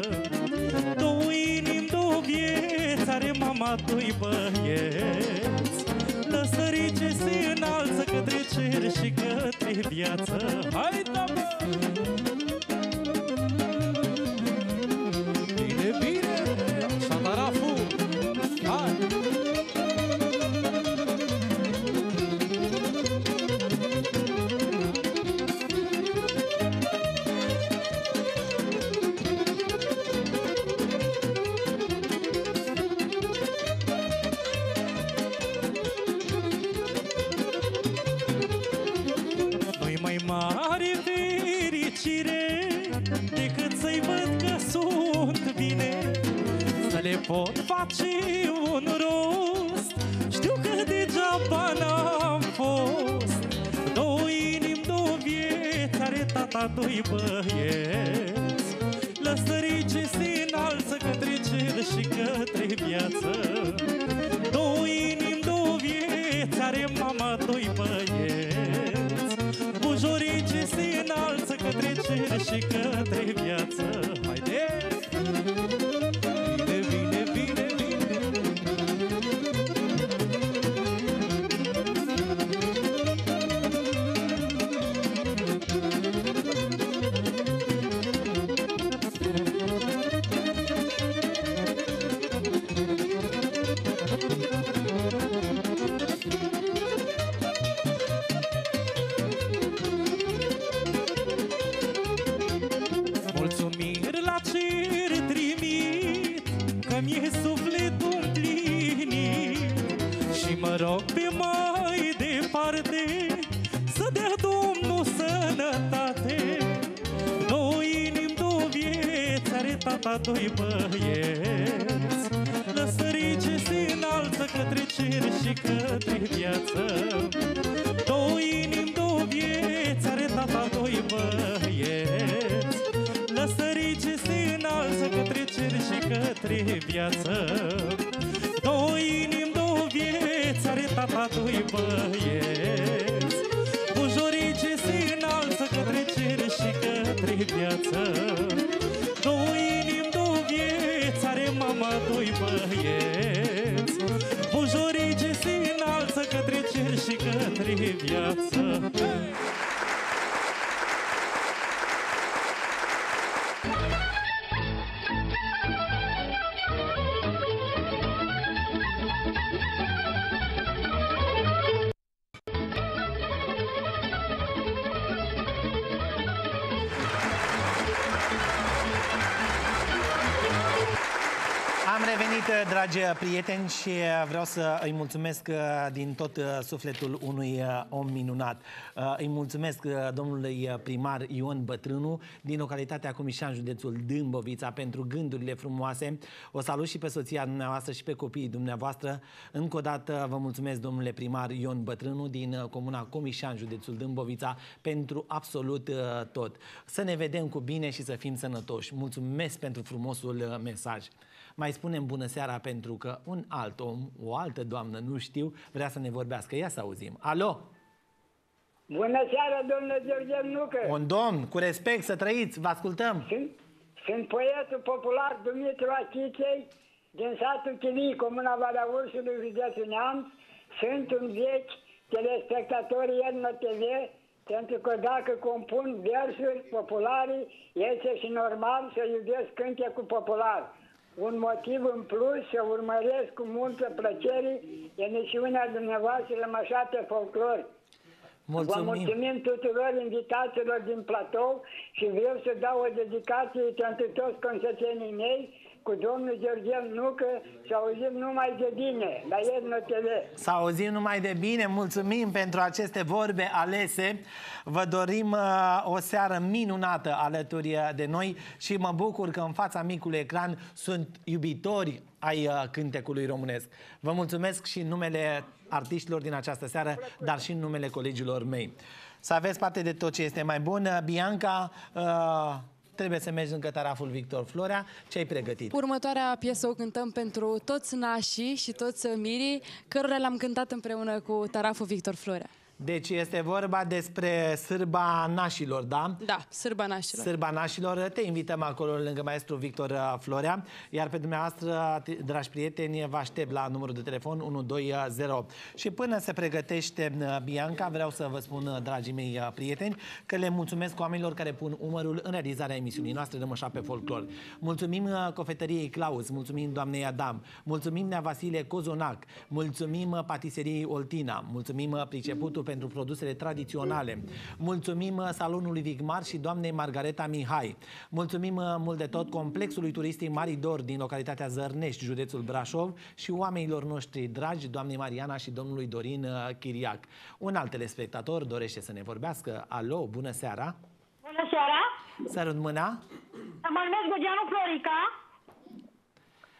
Două inimi, două vieți, are mama doi băieți. Lăsării ce se înalță către cer și către viață. Hai, doamnă! Bine, bine! Șataraful! Hai! Pot face un rost, știu că degeaba n-am fost. Două inimi, două vieți, are tata doi băieți. Lăsării ce se înalță către cer și către viață. Două inimi, două vieți, are mama doi băieți. Bujorii ce se înalță către cer și către viață. Haideți! Doi băieți, lăsării ce se înalță către cer și către viață. Două inimi, două vieți, are tata doi băieți, lăsării ce se înalță către cer și către viață. Două inimi, două vieți, are tata doi băieți, bujorii ce se înalță către cer și către viață. Două inimi, două vieți, are mama doi băieți. Bujorii ce se înalță către cer și către viață. Dragi prieteni, și vreau să îi mulțumesc din tot sufletul unui om minunat. Îi mulțumesc domnului primar Ion Bătrânu din localitatea Comișan, județul Dâmbovița, pentru gândurile frumoase. O salut și pe soția dumneavoastră și pe copiii dumneavoastră. Încă o dată vă mulțumesc, domnule primar Ion Bătrânu din comuna Comișan, județul Dâmbovița, pentru absolut tot. Să ne vedem cu bine și să fim sănătoși. Mulțumesc pentru frumosul mesaj. Mai spunem bună seara pentru că un alt om, o altă doamnă, nu știu, vrea să ne vorbească. Ia să auzim. Alo! Bună seara, domnule Georgel Nucă! Un domn, cu respect, să trăiți, vă ascultăm! Sunt poetul popular Dumitru Achicei, din satul Chilii, comuna Valea Ursului, județul Neamț. Sunt un vechi telespectatorii Etno TV, pentru că dacă compun versuri populare, este și normal să iubesc cântecul popular. Un motiv în plus să urmăresc cu multă plăcere emisiunea dumneavoastră Ramasag pe folclor. Mulțumim. Vă mulțumim tuturor invitaților din platou și vreau să dau o dedicație pentru toți consătenii mei cu domnul Georgel Nucă și auzim numai de bine la Etno TV. Să auzim numai de bine, mulțumim pentru aceste vorbe alese. Vă dorim o seară minunată alături de noi și mă bucur că în fața micului ecran sunt iubitori ai cântecului românesc. Vă mulțumesc și în numele artiștilor din această seară, dar și în numele colegilor mei. Să aveți parte de tot ce este mai bun. Bianca, trebuie să mergi în cătaraful Victor Florea. Ce ai pregătit? Următoarea piesă o cântăm pentru toți nașii și toți mirii, cărora l-am cântat împreună cu taraful Victor Florea. Deci este vorba despre Sârba Nașilor, da? Da, Sârba Nașilor. Sârba Nașilor. Te invităm acolo lângă maestru Victor Florea. Iar pe dumneavoastră, dragi prieteni, vă aștept la numărul de telefon 1208. Și până se pregătește Bianca, vreau să vă spun, dragii mei prieteni, că le mulțumesc oamenilor care pun umărul în realizarea emisiunii noastre Rămășa pe folclor. Mulțumim cofetăriei Claus, mulțumim doamnei Adam, mulțumim nea Vasile Cozonac, mulțumim patiseriei Oltina, mulțumim Priceputul pentru produsele tradiționale. Mulțumim salonului Vigmar și doamnei Margareta Mihai. Mulțumim mult de tot complexului turistic Maridor din localitatea Zărnești, județul Brașov, și oamenilor noștri dragi, doamnei Mariana și domnului Dorin Chiriac. Un alt telespectator dorește să ne vorbească. Alo, bună seara! Bună seara! Sărut mâna! Mă numesc Georgianu Florica.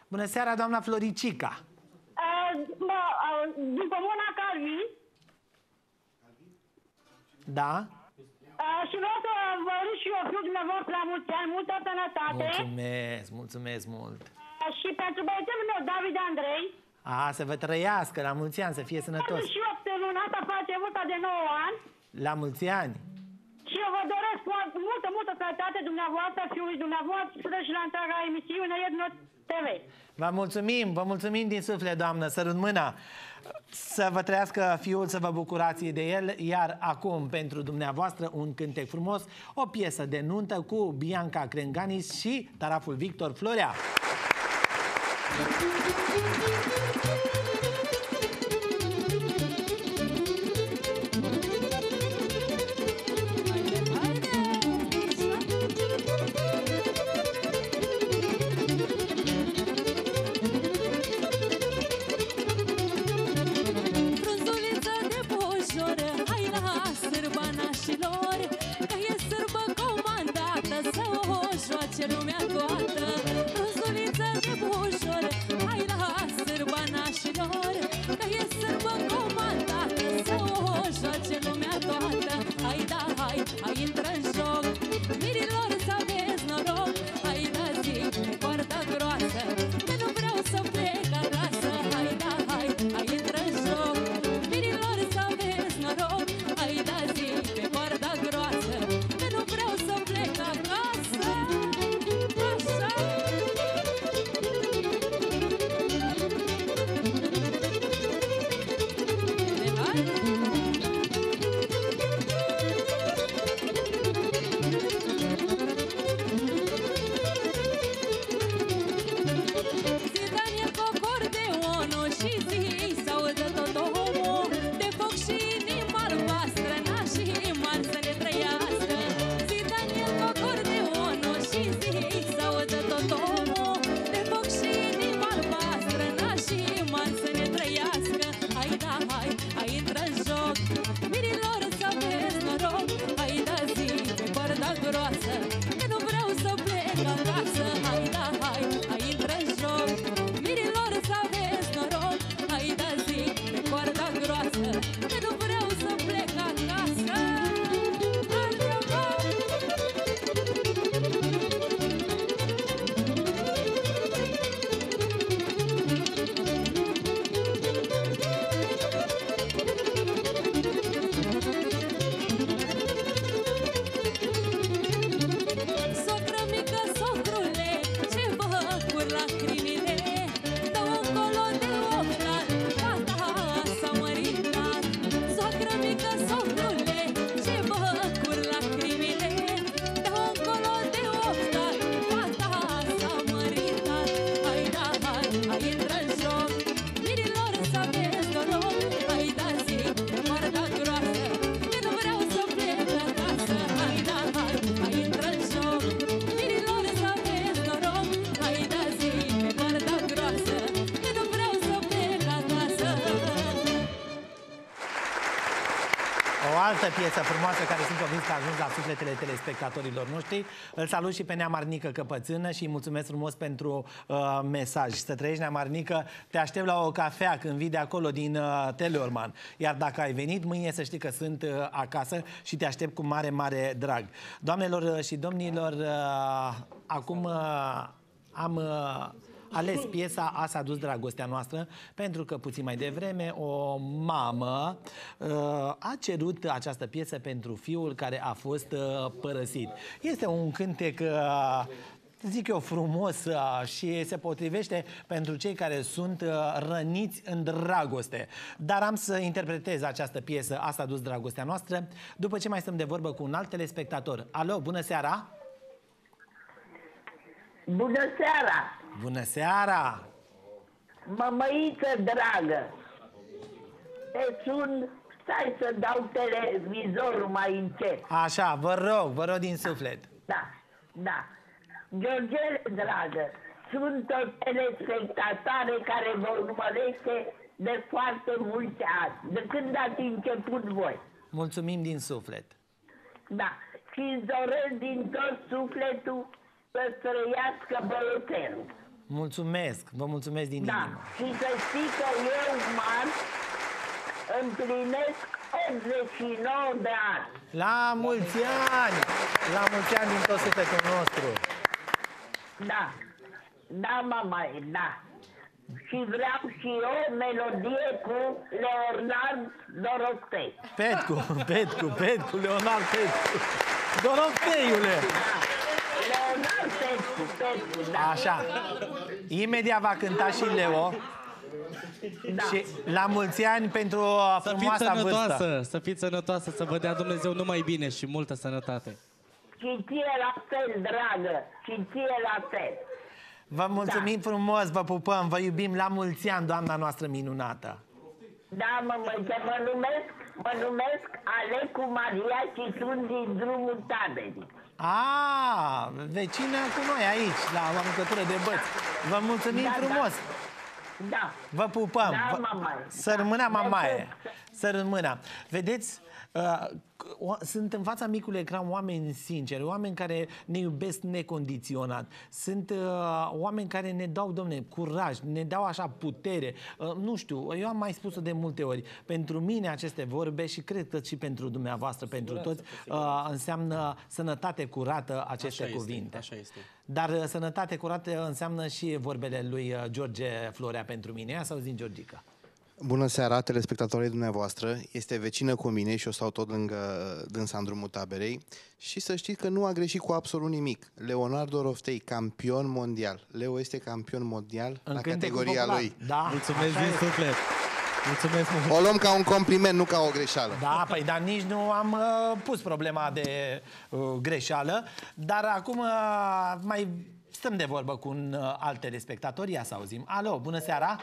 Bună seara, doamna Floricica! Din comuna Calvi. Da? Și vreau să vă urez și eu fiul dumneavoastră la mulți ani, multă sănătate. Mulțumesc, mulțumesc mult. Și pentru băiețelul meu, David Andrei. A, să vă trăiască, la mulți ani, să fie sănătos. 48 luni, asta face vârsta de 9 ani. La mulți ani. Și eu vă doresc multă, multă sănătate dumneavoastră, fiului dumneavoastră și la întreaga emisiune Etno TV. Vă mulțumim, vă mulțumim din suflet, doamnă, sărut mâna. Să vă trăiască fiul, să vă bucurați de el. Iar acum, pentru dumneavoastră, un cântec frumos, o piesă de nuntă cu Bianca Crenganiș și taraful Victor Florea. altă piesă frumoasă care sunt convins că a ajuns la sufletele telespectatorilor noștri. Îl salut și pe Neamarnică Căpățână și îi mulțumesc frumos pentru mesaj. Să trăiești, Neamarnică, te aștept la o cafea când vii de acolo din Teleorman. Iar dacă ai venit, mâine să știi că sunt acasă și te aștept cu mare, mare drag. Doamnelor și domnilor, acum am... ales piesa "A s-a dus dragostea noastră", pentru că puțin mai devreme o mamă a cerut această piesă pentru fiul care a fost părăsit. Este un cântec, zic eu, frumos și se potrivește pentru cei care sunt răniți în dragoste. Dar am să interpretez această piesă "A s-a dus dragostea noastră" după ce mai stăm de vorbă cu un alt telespectator. Alo, bună seara! Bună seara! Bună seara! Mămăiță dragă, te sun, stai să dau televizorul mai încet. Așa, vă rog din suflet. Da, da. Georgel dragă, sunt o telespectatoare care vă urmărește de foarte multe ani, de când ați început voi. Mulțumim din suflet. Da, și doresc din tot sufletul să-ți trăiască băiețelul. Mulțumesc, vă mulțumesc din inimă. Și să știi că eu, marți, împlinesc 89 de ani. La mulți ani! La mulți ani din tot sufletul nostru. Da, da, mama, da. Și vreau și eu melodie cu Leonard Doroftei. Petcu, Leonard Petcu. Dorofteiule! Da. Așa. Imediat va cânta și Leo. Da. Și la mulți ani pentru frumoasa vârstă. Să fiți sănătoasă, să vă dea Dumnezeu numai bine și multă sănătate. Și ție la fel, dragă. Și ție la fel. Vă mulțumim frumos, vă pupăm, vă iubim. La mulți ani, doamna noastră minunată. Da, mă numesc Alecu Maria și sunt din drumul Taberii. Ah, vecină cu noi aici, la amucătură de băți. Vă mulțumim frumos. Da. Vă pupăm. Da, mamaie. Să rămână, mamaie. Să rămână. Vedeți? Sunt în fața micului ecran oameni sinceri, oameni care ne iubesc necondiționat. Sunt oameni care ne dau, domne, curaj, ne dau așa putere. Nu știu, eu am mai spus-o de multe ori. Pentru mine aceste vorbe, și cred că și pentru dumneavoastră, pentru toți, înseamnă sănătate curată aceste cuvinte. Așa este. Dar sănătate curată înseamnă și vorbele lui George Florea pentru mine. Ia să auzim, Georgica. Bună seara, telespectatorii dumneavoastră. Este vecină cu mine și eu stau tot lângă dânsa în drumul Taberei. Și să știți că nu a greșit cu absolut nimic. Leonard Doroftei, campion mondial. Leo este campion mondial în la categoria lui. Da, mulțumesc din suflet. Mulțumesc mult. O luăm ca un compliment, nu ca o greșeală. Da, păi, dar nici nu am pus problema de greșeală. Dar acum mai stăm de vorbă cu un alt telespectator. Ia să auzim. Alo, bună seara!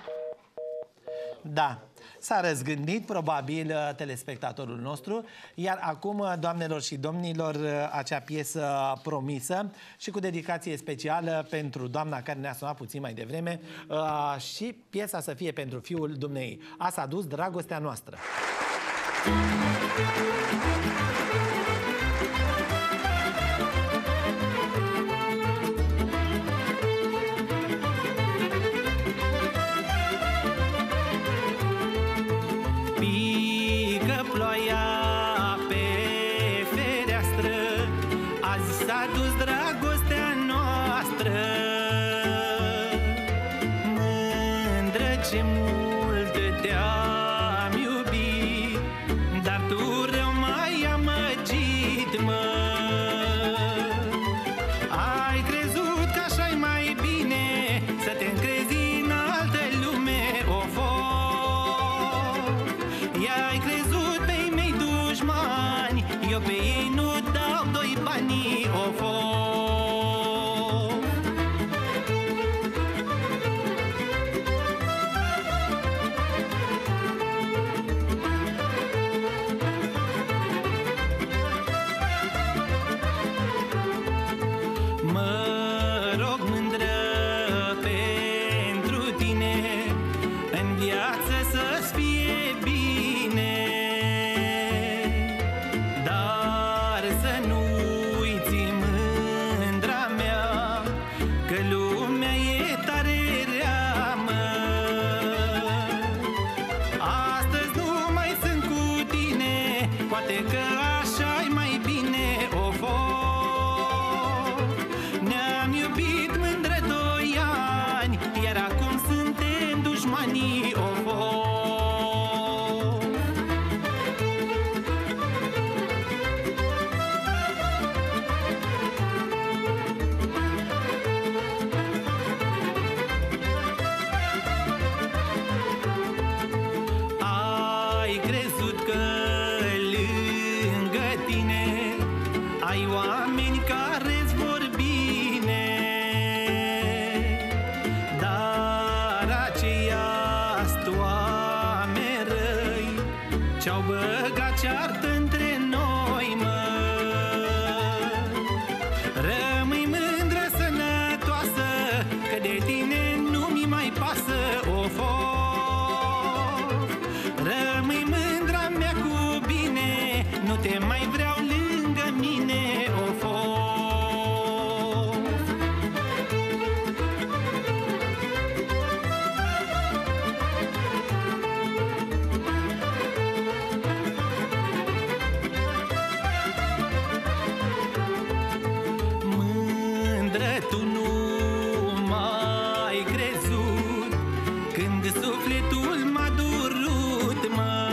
Da, s-a răzgândit probabil telespectatorul nostru. Iar acum, doamnelor și domnilor, acea piesă promisă și cu dedicație specială pentru doamna care ne-a sunat puțin mai devreme. Și piesa să fie pentru fiul dumnei. A s-a dus dragostea noastră. Să-ți fie bine. oameni care-ți vor bine, dar aceia-s oameni răi ce-au băgat ceartă între noi, mă. Rămâi mândră, sănătoasă, că de tine nu mi mai pasă, of, of. Rămâi mândra mea cu bine, nu te mai vreau lângă mine, of, of. Mândră tu nu m-ai crezut când sufletul m-a durut, mă.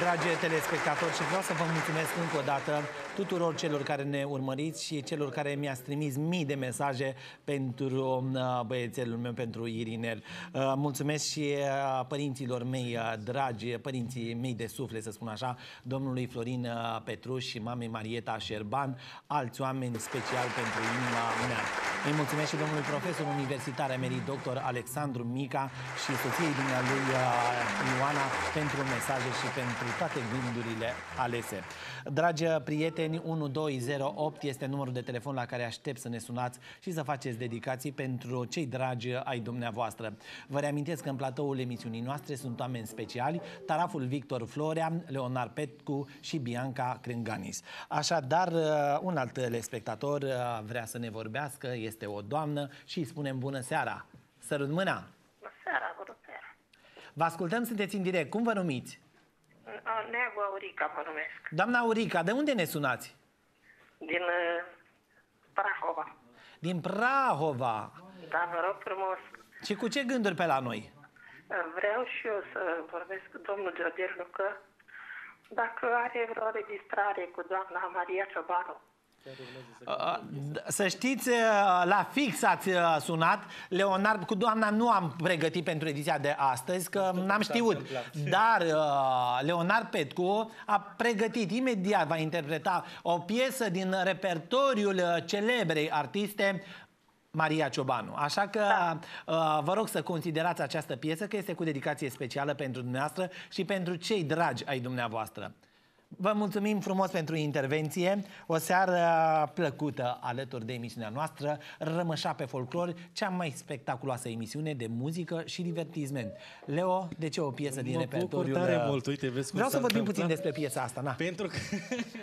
Dragi telespectatori, și vreau să vă mulțumesc încă o dată tuturor celor care ne urmăriți și celor care mi-ați trimis mii de mesaje pentru băiețelul meu, pentru Irinel. Mulțumesc și părinților mei dragi, părinții mei de suflet, să spun așa, domnului Florin Petruș și mamei Marieta Șerban, alți oameni special pentru inima mea. Îi mulțumesc și domnului profesor universitar emerit dr. Alexandru Mica și soției dumnealui Ioana pentru mesaje și pentru toate gândurile alese. Dragi prieteni, 1208 este numărul de telefon la care aștept să ne sunați și să faceți dedicații pentru cei dragi ai dumneavoastră. Vă reamintesc că în platoul emisiunii noastre sunt oameni speciali, taraful Victor Florea, Leonard Petcu și Bianca Crenganiș. Așadar, un alt telespectator vrea să ne vorbească, este o doamnă și îi spunem bună seara. Sărut mâna! Bună seara, bună seara! Vă ascultăm, sunteți în direct. Cum vă numiți? Neagu Aurica mă numesc. Doamna Aurica, de unde ne sunați? Din Prahova. Din Prahova? Da, vă rog frumos. Și cu ce gânduri pe la noi? Vreau și eu să vorbesc cu domnul Georgel Nucă, dacă are vreo registrare cu doamna Maria Ciobanu. Să știți, la fix ați sunat. Leonard, cu doamna nu am pregătit pentru ediția de astăzi, că n-am știut. Dar Leonard Petcu a pregătit, imediat va interpreta o piesă din repertoriul celebrei artiste Maria Ciobanu. Așa că vă rog să considerați această piesă, că este cu dedicație specială pentru dumneavoastră și pentru cei dragi ai dumneavoastră. Vă mulțumim frumos pentru intervenție. O seară plăcută alături de emisiunea noastră Ramasag pe folclor, cea mai spectaculoasă emisiune de muzică și divertisment. Leo, de ce o piesă din repertoriul? Vreau să vorbim puțin despre piesa asta, na. Pentru că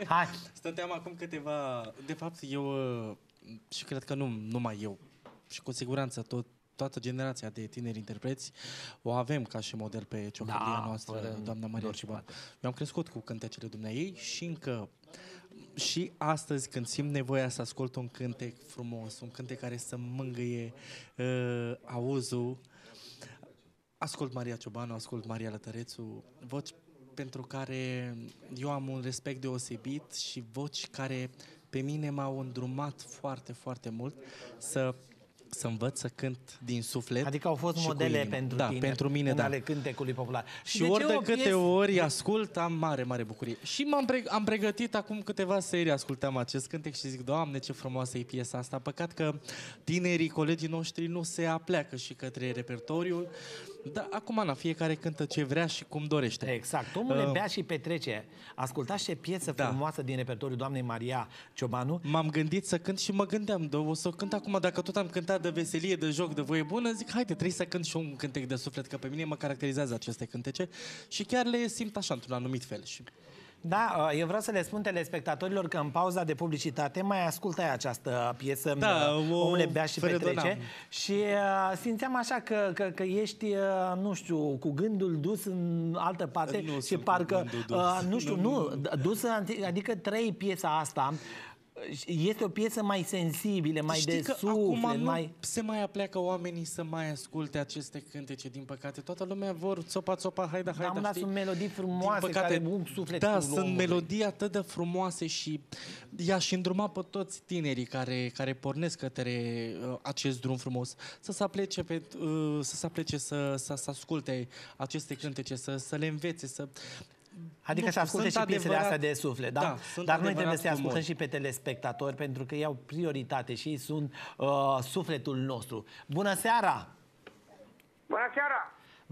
hai, stăteam acum câteva, de fapt eu și cred că nu numai eu, și cu siguranță toată generația de tineri interpreți o avem ca și model pe ciocăria noastră, doamna Maria Ciobanu. Eu am crescut cu cântecele dumneaei și încă și astăzi când simt nevoia să ascult un cântec frumos, un cântec care să mângâie auzul, ascult Maria Ciobanu, ascult Maria Lătărețu, voci pentru care eu am un respect deosebit și voci care pe mine m-au îndrumat foarte, foarte mult să să învăț să cânt din suflet. Adică au fost modele pentru tine, pentru mine, ale cântecului popular. Și ori de câte ori ascult, am mare, mare bucurie. Și am pregătit acum câteva serii, ascultam acest cântec și zic, Doamne, ce frumoasă e piesa asta. Păcat că tinerii, colegii noștri nu se apleacă și către repertoriu. Dar acum, na, fiecare cântă ce vrea și cum dorește. Exact. Omule, bea și petrece. Ascultați ce piesă frumoasă din repertoriul doamnei Maria Ciobanu. M-am gândit să cânt și mă gândeam, o să cânt acum, dacă tot am cântat de veselie, de joc, de voie bună, zic, haide, trebuie să cânt și un cântec de suflet, că pe mine mă caracterizează aceste cântece și chiar le simt așa, într-un anumit fel. Da, eu vreau să le spun telespectatorilor că în pauza de publicitate mai ascultai această piesă, Omule, bea și petrece, și simțeam așa că ești, nu știu, cu gândul dus în altă parte și parcă, nu știu, dus, adică trei piesa asta. Este o piesă mai sensibilă, mai de suflet, acum mai... se mai apleacă oamenii să mai asculte aceste cântece, din păcate. Toată lumea vor țopa, țopa, haida, haida. Dar sunt melodii frumoase, păcate, care ung sufletul omului. Da, sunt melodii atât de frumoase și i-aș îndruma pe toți tinerii care pornesc către acest drum frumos să se aplece, să asculte aceste cântece, să le învețe, să... Adică să asculte și piesele astea de suflet, da? Dar noi trebuie să ascultăm și pe telespectatori, pentru că ei au prioritate și ei sunt sufletul nostru. Bună seara! Bună seara!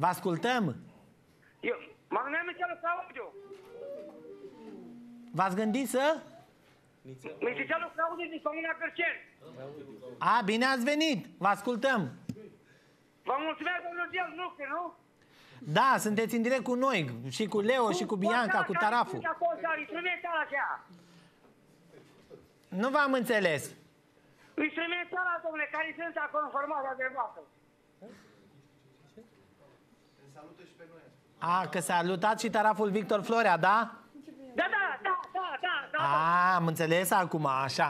Vă ascultăm? Eu mă gândeam ce să aud eu. V-ați gândit să? Mircea Lucă aude din Comuna Cârceni. A, bine ați venit! Vă ascultăm! Vă mulțumesc, domnul George Nucă, nu? Da, sunteți în direct cu noi, și cu Leo, și cu Bianca, cu Taraful. Nu v-am înțeles. Instrumentala, domnule, care sunt acolo formația de voastră. Te salută și pe noi. A, că salutați și Taraful Victor Florea, da? Da. A, am înțeles acum, așa.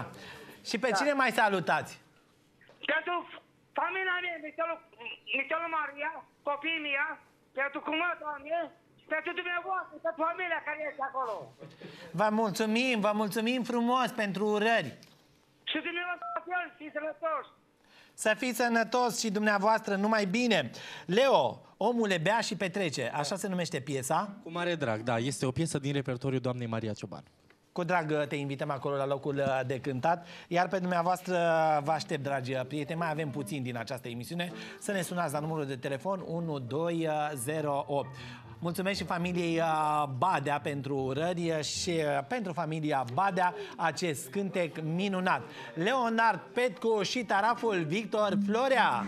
Și pe cine mai salutați? Pentru familia mea, Mițelul Maria, copiii mea. Pentru cumăta mea și pentru dumneavoastră, pentru familia care este acolo. Vă mulțumim frumos pentru urări. Și dumneavoastră la fel, fiți sănătoși. Să fiți sănătoși și dumneavoastră, numai bine. Leo, Omule, bea și petrece, așa se numește piesa. Cu mare drag, da, este o piesă din repertoriul doamnei Maria Ciobanu. Cu drag te invităm acolo la locul de cântat, iar pe dumneavoastră vă aștept, dragi prieteni, mai avem puțin din această emisiune, să ne sunați la numărul de telefon 1208. Mulțumesc și familiei Badea pentru urări și pentru familia Badea acest cântec minunat. Leonard Petcu și Taraful Victor Florea.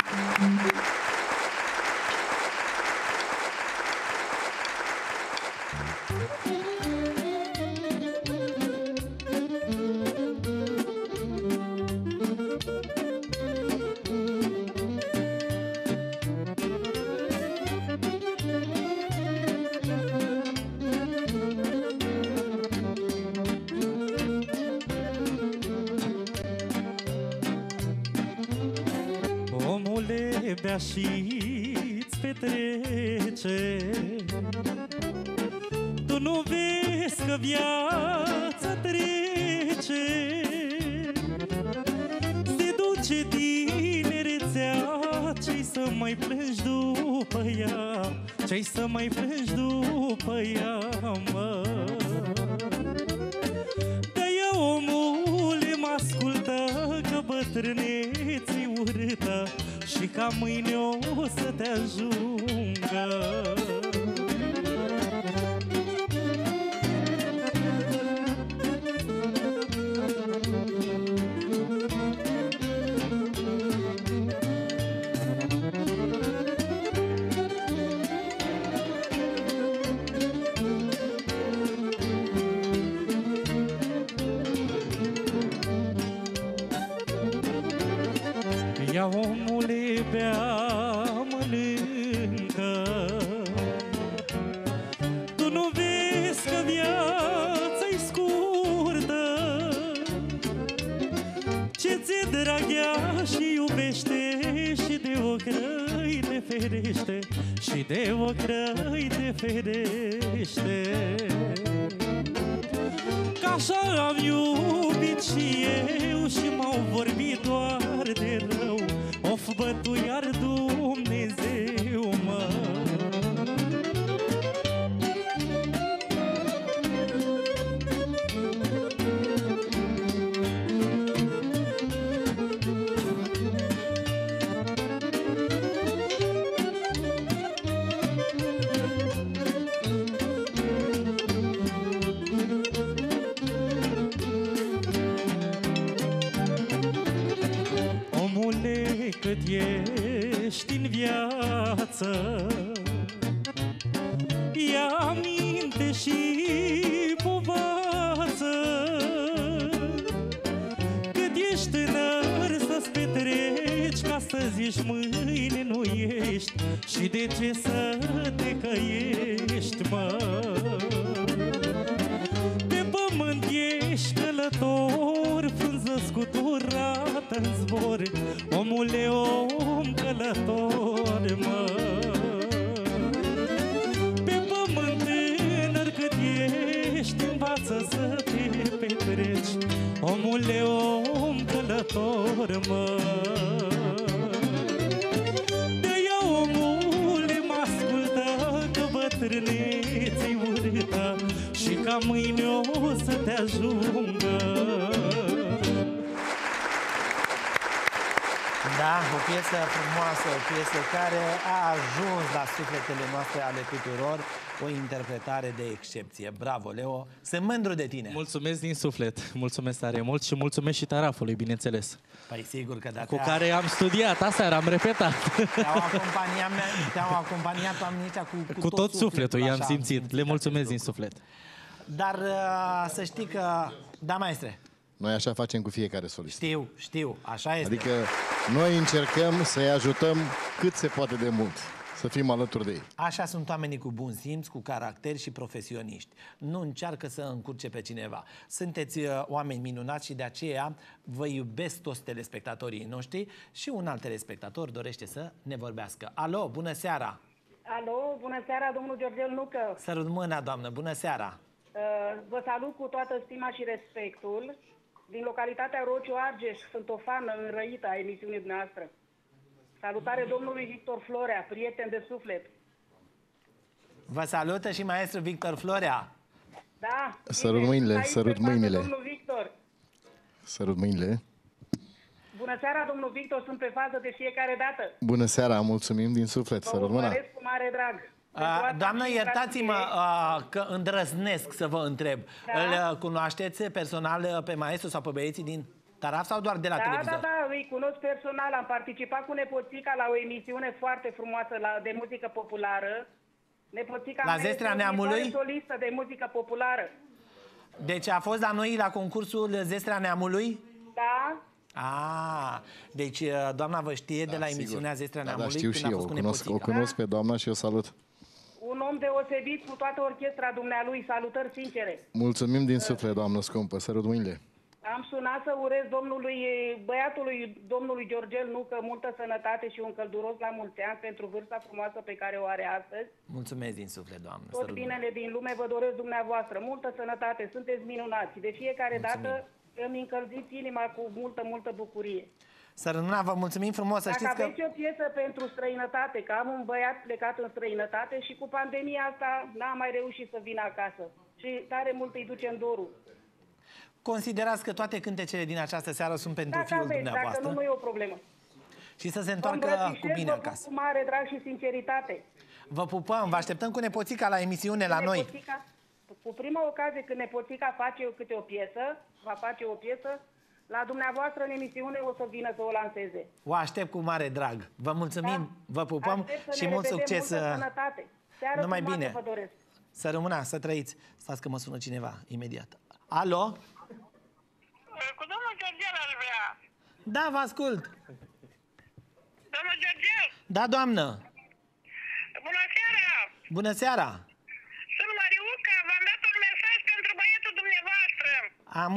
Și-ți petrece, tu nu vezi că viața trece, se duce tinerețea, ce-i să mai plângi după ea, ce-i să mai plângi după ea, mă. De-aia, omule, m-ascultă, că bătrâneții urâtă, și ca mâine o să te ajungă. Și de o grăi te ferește, că așa am iubit și eu, și m-au vorbit doar de rău, o bătui iar Dumnezeu, mă. Cât ești în viață, ia minte și povață. Cât ești tânăr să-ți petreci, ca să zici mâine nu ești. Și de ce să te căiești, mă? Pe pământ ești călător, frunză scuturată în zbor. Omule, om călător, mă. Pe pământ tânăr cât ești, învață să te petreci. Omule, om călător, mă. De ea, omule, mă ascultă, că bătrâneții urâtă și ca mâine o să te ajungă. Da, o piesă frumoasă, o piesă care a ajuns la sufletele noastre ale tuturor, o interpretare de excepție. Bravo, Leo! Sunt mândru de tine! Mulțumesc din suflet, mulțumesc tare mult și mulțumesc și tarafului, bineînțeles. Păi sigur că da. Cu care am studiat, aseară am repetat. Te-am acompaniat cu tot sufletul, i-am simțit. Le mulțumesc din suflet. Dar să știi că... Da, maestre? Noi așa facem cu fiecare solist. Știu, știu, așa este. Adică noi încercăm să-i ajutăm cât se poate de mult, să fim alături de ei. Așa sunt oamenii cu bun simț, cu caracter și profesioniști. Nu încearcă să încurce pe cineva. Sunteți oameni minunați și de aceea vă iubesc toți telespectatorii noștri. Și un alt telespectator dorește să ne vorbească. Alo, bună seara! Alo, bună seara, domnul Georgel Nucă! Sărut mâna, doamnă, bună seara! Vă salut cu toată stima și respectul. Din localitatea Rociu Argeș, sunt o fană înrăită a emisiunii noastre. Salutare domnului Victor Florea, prieten de suflet. Vă salută și maestru Victor Florea. Da. Sărut mâinile, sărut mâinile. Domnul Victor. Sărut mâinile. Bună seara, domnul Victor, sunt pe fază de fiecare dată. Bună seara, mulțumim din suflet, sărut mâna. Vă urmăresc cu mare drag. Doamnă, iertați-mă că îndrăznesc să vă întreb. Da? Îl cunoașteți personal pe maestru sau pe băieții din taraf sau doar de la televizor? Da, da, îi cunosc personal. Am participat cu nepoțica la o emisiune foarte frumoasă de muzică populară. Nepoțica la Zestrea Neamului? Solistă de muzică populară. Deci a fost la noi la concursul Zestrea Neamului? Da. Ah, deci doamna vă știe de la emisiunea Zestrea Neamului? Da, știu și eu. O cunosc pe doamna și o salut. Un om deosebit cu toată orchestra dumnealui, salutări sincere. Mulțumim din suflet, doamnă scumpă, sărut mâinile. Am sunat să urez domnului Georgel Nucă multă sănătate și un călduros la mulți ani pentru vârsta frumoasă pe care o are astăzi. Mulțumesc din suflet, doamnă. Tot binele din lume vă doresc dumneavoastră, multă sănătate, sunteți minunați. De fiecare dată îmi încălziți inima cu multă, multă bucurie. Sărâna, vă mulțumim frumos, să știți că... Dacă aveți o piesă pentru străinătate, că am un băiat plecat în străinătate și cu pandemia asta n-a mai reușit să vină acasă. Și tare mult îi ducem dorul. Considerați că toate cântecele din această seară sunt pentru fiul dumneavoastră? Dacă nu, nu e o problemă. Și să se întoarcă cu bine acasă. Cu mare drag și sinceritate. Vă pupăm, vă așteptăm cu nepoțica la emisiune la noi. Cu prima ocazie când nepoțica face câte o piesă, va face o piesă, la dumneavoastră în emisiune o să vină să o lanseze. O aștept cu mare drag. Vă mulțumim, vă pupăm și mult succes. Numai bine. Să rămână, să trăiți. Stați că mă sună cineva imediat. Alo? Cu domnul Georgel ar vrea. Da, vă ascult. Domnul Georgel? Da, doamnă. Bună seara. Bună seara.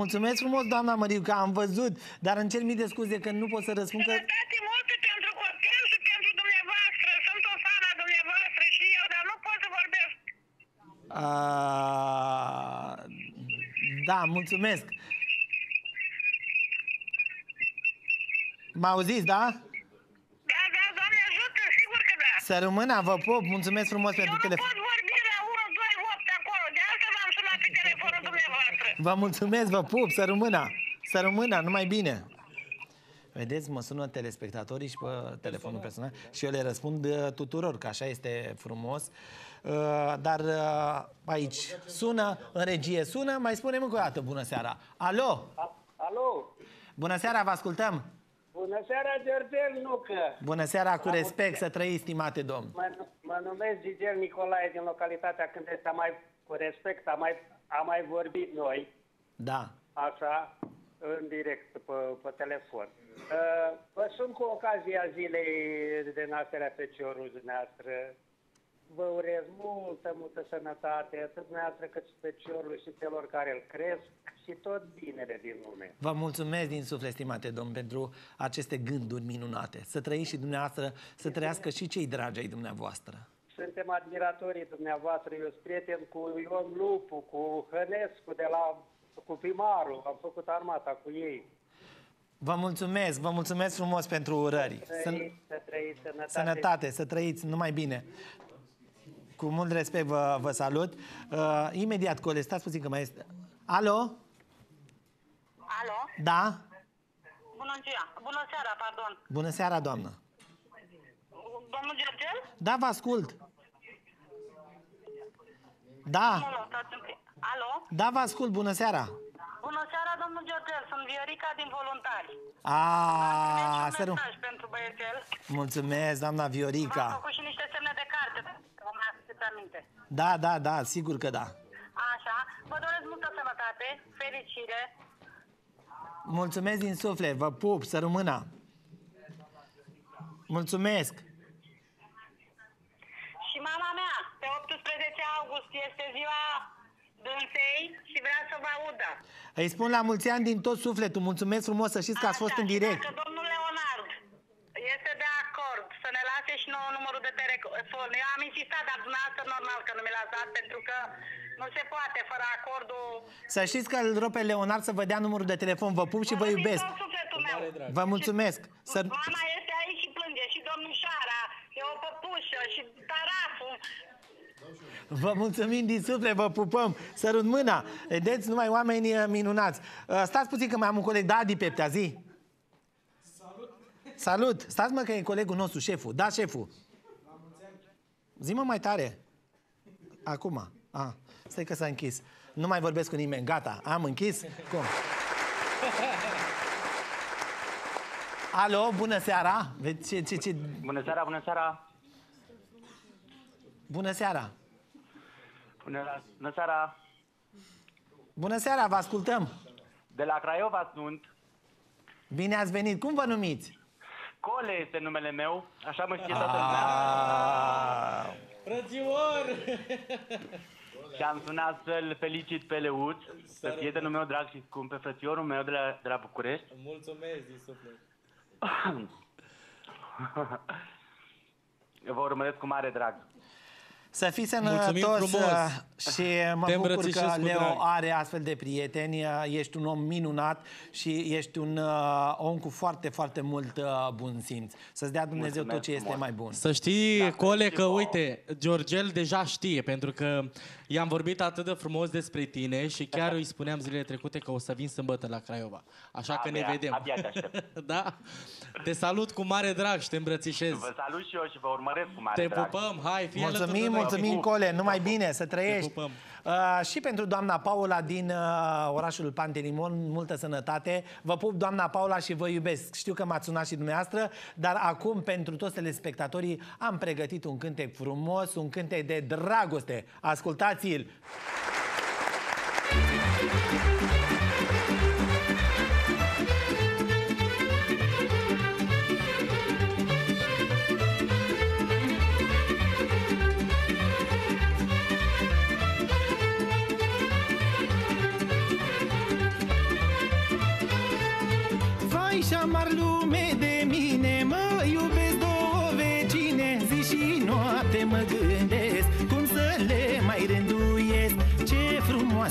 Mulțumesc frumos, doamna Măriuca, am văzut, dar îmi cer mii de scuze că nu pot să răspund că... Sănătate multe pentru copil și pentru dumneavoastră, sunt o fan a dumneavoastră și eu, dar nu pot să vorbesc. Da, mulțumesc. M-auziți, da? Să rămână, vă pop, mulțumesc frumos pentru telefon. Nu pot vorbi la 128 acolo, de asta v-am sunat pe telefonul dumneavoastră. Vă mulțumesc, vă pup, să rămână. Să rămână, numai bine. Vedeți, mă sună telespectatorii și pe telefonul personal și eu le răspund tuturor, că așa este frumos. Dar aici sună, în regie sună, mai spunem încă o dată bună seara. Alo! Alo! Bună seara, vă ascultăm! Bună seara, Georgel Nucă! Bună seara, cu respect, să trăiți, stimate domn! Mă numesc George Nicolae din localitatea Cândești, cu respect, am mai vorbit noi. Da. Așa, în direct, pe telefon. Vă sun cu ocazia zilei de naștere a feciorului dumneavoastră. Vă urez multă sănătate, atât dumneavoastră cât și feciorului și celor care îl cresc și tot binele din lume. Vă mulțumesc din suflet, stimate domn, pentru aceste gânduri minunate. Să trăiți și dumneavoastră, să trăiască și cei dragi ai dumneavoastră. Suntem admiratorii dumneavoastră. Eu sunt prieten cu Ion Lupu, cu Hănescu, cu primarul. Am făcut armata cu ei. Vă mulțumesc frumos pentru urări. Să trăiți sănătate. Sănătate, să trăiți numai bine. Cu mult respect vă salut. Imediat, colegi, stați puțin că mai este... Alo? Alo? Da? Bună ziua. Bună seara, pardon. Bună seara, doamnă. Domnul Georgel? Da, vă ascult. Da. Alo? Da, vă ascult. Bună seara. Bună seara, domnul Georgel. Sunt Viorica din Voluntari. Aaa, să mulțumesc pentru băiețel. Mulțumesc, doamna Viorica. V-am făcut și niște semne de carte. Da, da, da, sigur că da. Așa, vă doresc multă sănătate, fericire. Mulțumesc din suflet, vă pup, să rămână. Mulțumesc. Și mama mea, pe 18 august este ziua dânsei și vrea să vă audă. Îi spun la mulți ani din tot sufletul, mulțumesc frumos, să știți că ați fost în direct. Dacă domnul Leonard este de acord să ne lase și nouă numărul de telefon. Eu am insistat, dar dumneavoastră normal că nu mi l-ați dat, pentru că nu se poate fără acordul... Să știți că îl rog pe Leonard să vă dea numărul de telefon. Vă pup și vă iubesc. Vă mulțumesc. Mama este aici și plânge, și domnișoara, e o păpușă, și taraful. Vă mulțumim din suflet, vă pupăm. Sărut mâna. Vedeți, numai oameni minunați. Stați puțin că mai am un coleg, da, Adi Peptea, zi. Salut! Stați mă că e colegul nostru, șeful. Da, șeful. Zi-mă mai tare. Acum. Stai că s-a închis. Nu mai vorbesc cu nimeni. Gata. Am închis? Cum? Alo, bună seara. Bună seara, bună seara. Bună seara. Bună seara. Bună seara, vă ascultăm. De la Craiova sunt. Bine ați venit. Cum vă numiți? Cole este numele meu, așa mă știe toată lumea. Frățior! Și am sunat să-l felicit pe Leuț, pe prietenul meu drag și scump, pe frățiorul meu de la București. Mulțumesc din suflet! Eu vă urmăresc cu mare drag. Să fiți sănătos și mă bucur că Leo are astfel de prieteni. Ești un om minunat și ești un om cu foarte, foarte mult bun simț. Să-ți dea Dumnezeu tot ce este mai bun. Să știi, Cole, că uite, Georgel deja știe, pentru că i-am vorbit atât de frumos despre tine și chiar îi spuneam zilele trecute că o să vin sâmbătă la Craiova. Așa că ne vedem. Abia te aștept. Da? Te salut cu mare drag și te îmbrățișez. Vă salut și eu și vă urmăresc cu mare drag. Te pupăm, hai, fii alături. Mulțumim, Cole, numai bine, să trăiești. Și pentru doamna Paula din orașul Pantelimon, multă sănătate. Vă pup, doamna Paula, și vă iubesc. Știu că m-ați sunat și dumneavoastră, dar acum, pentru toți telespectatorii, am pregătit un cântec frumos, un cântec de dragoste. Ascultați-l!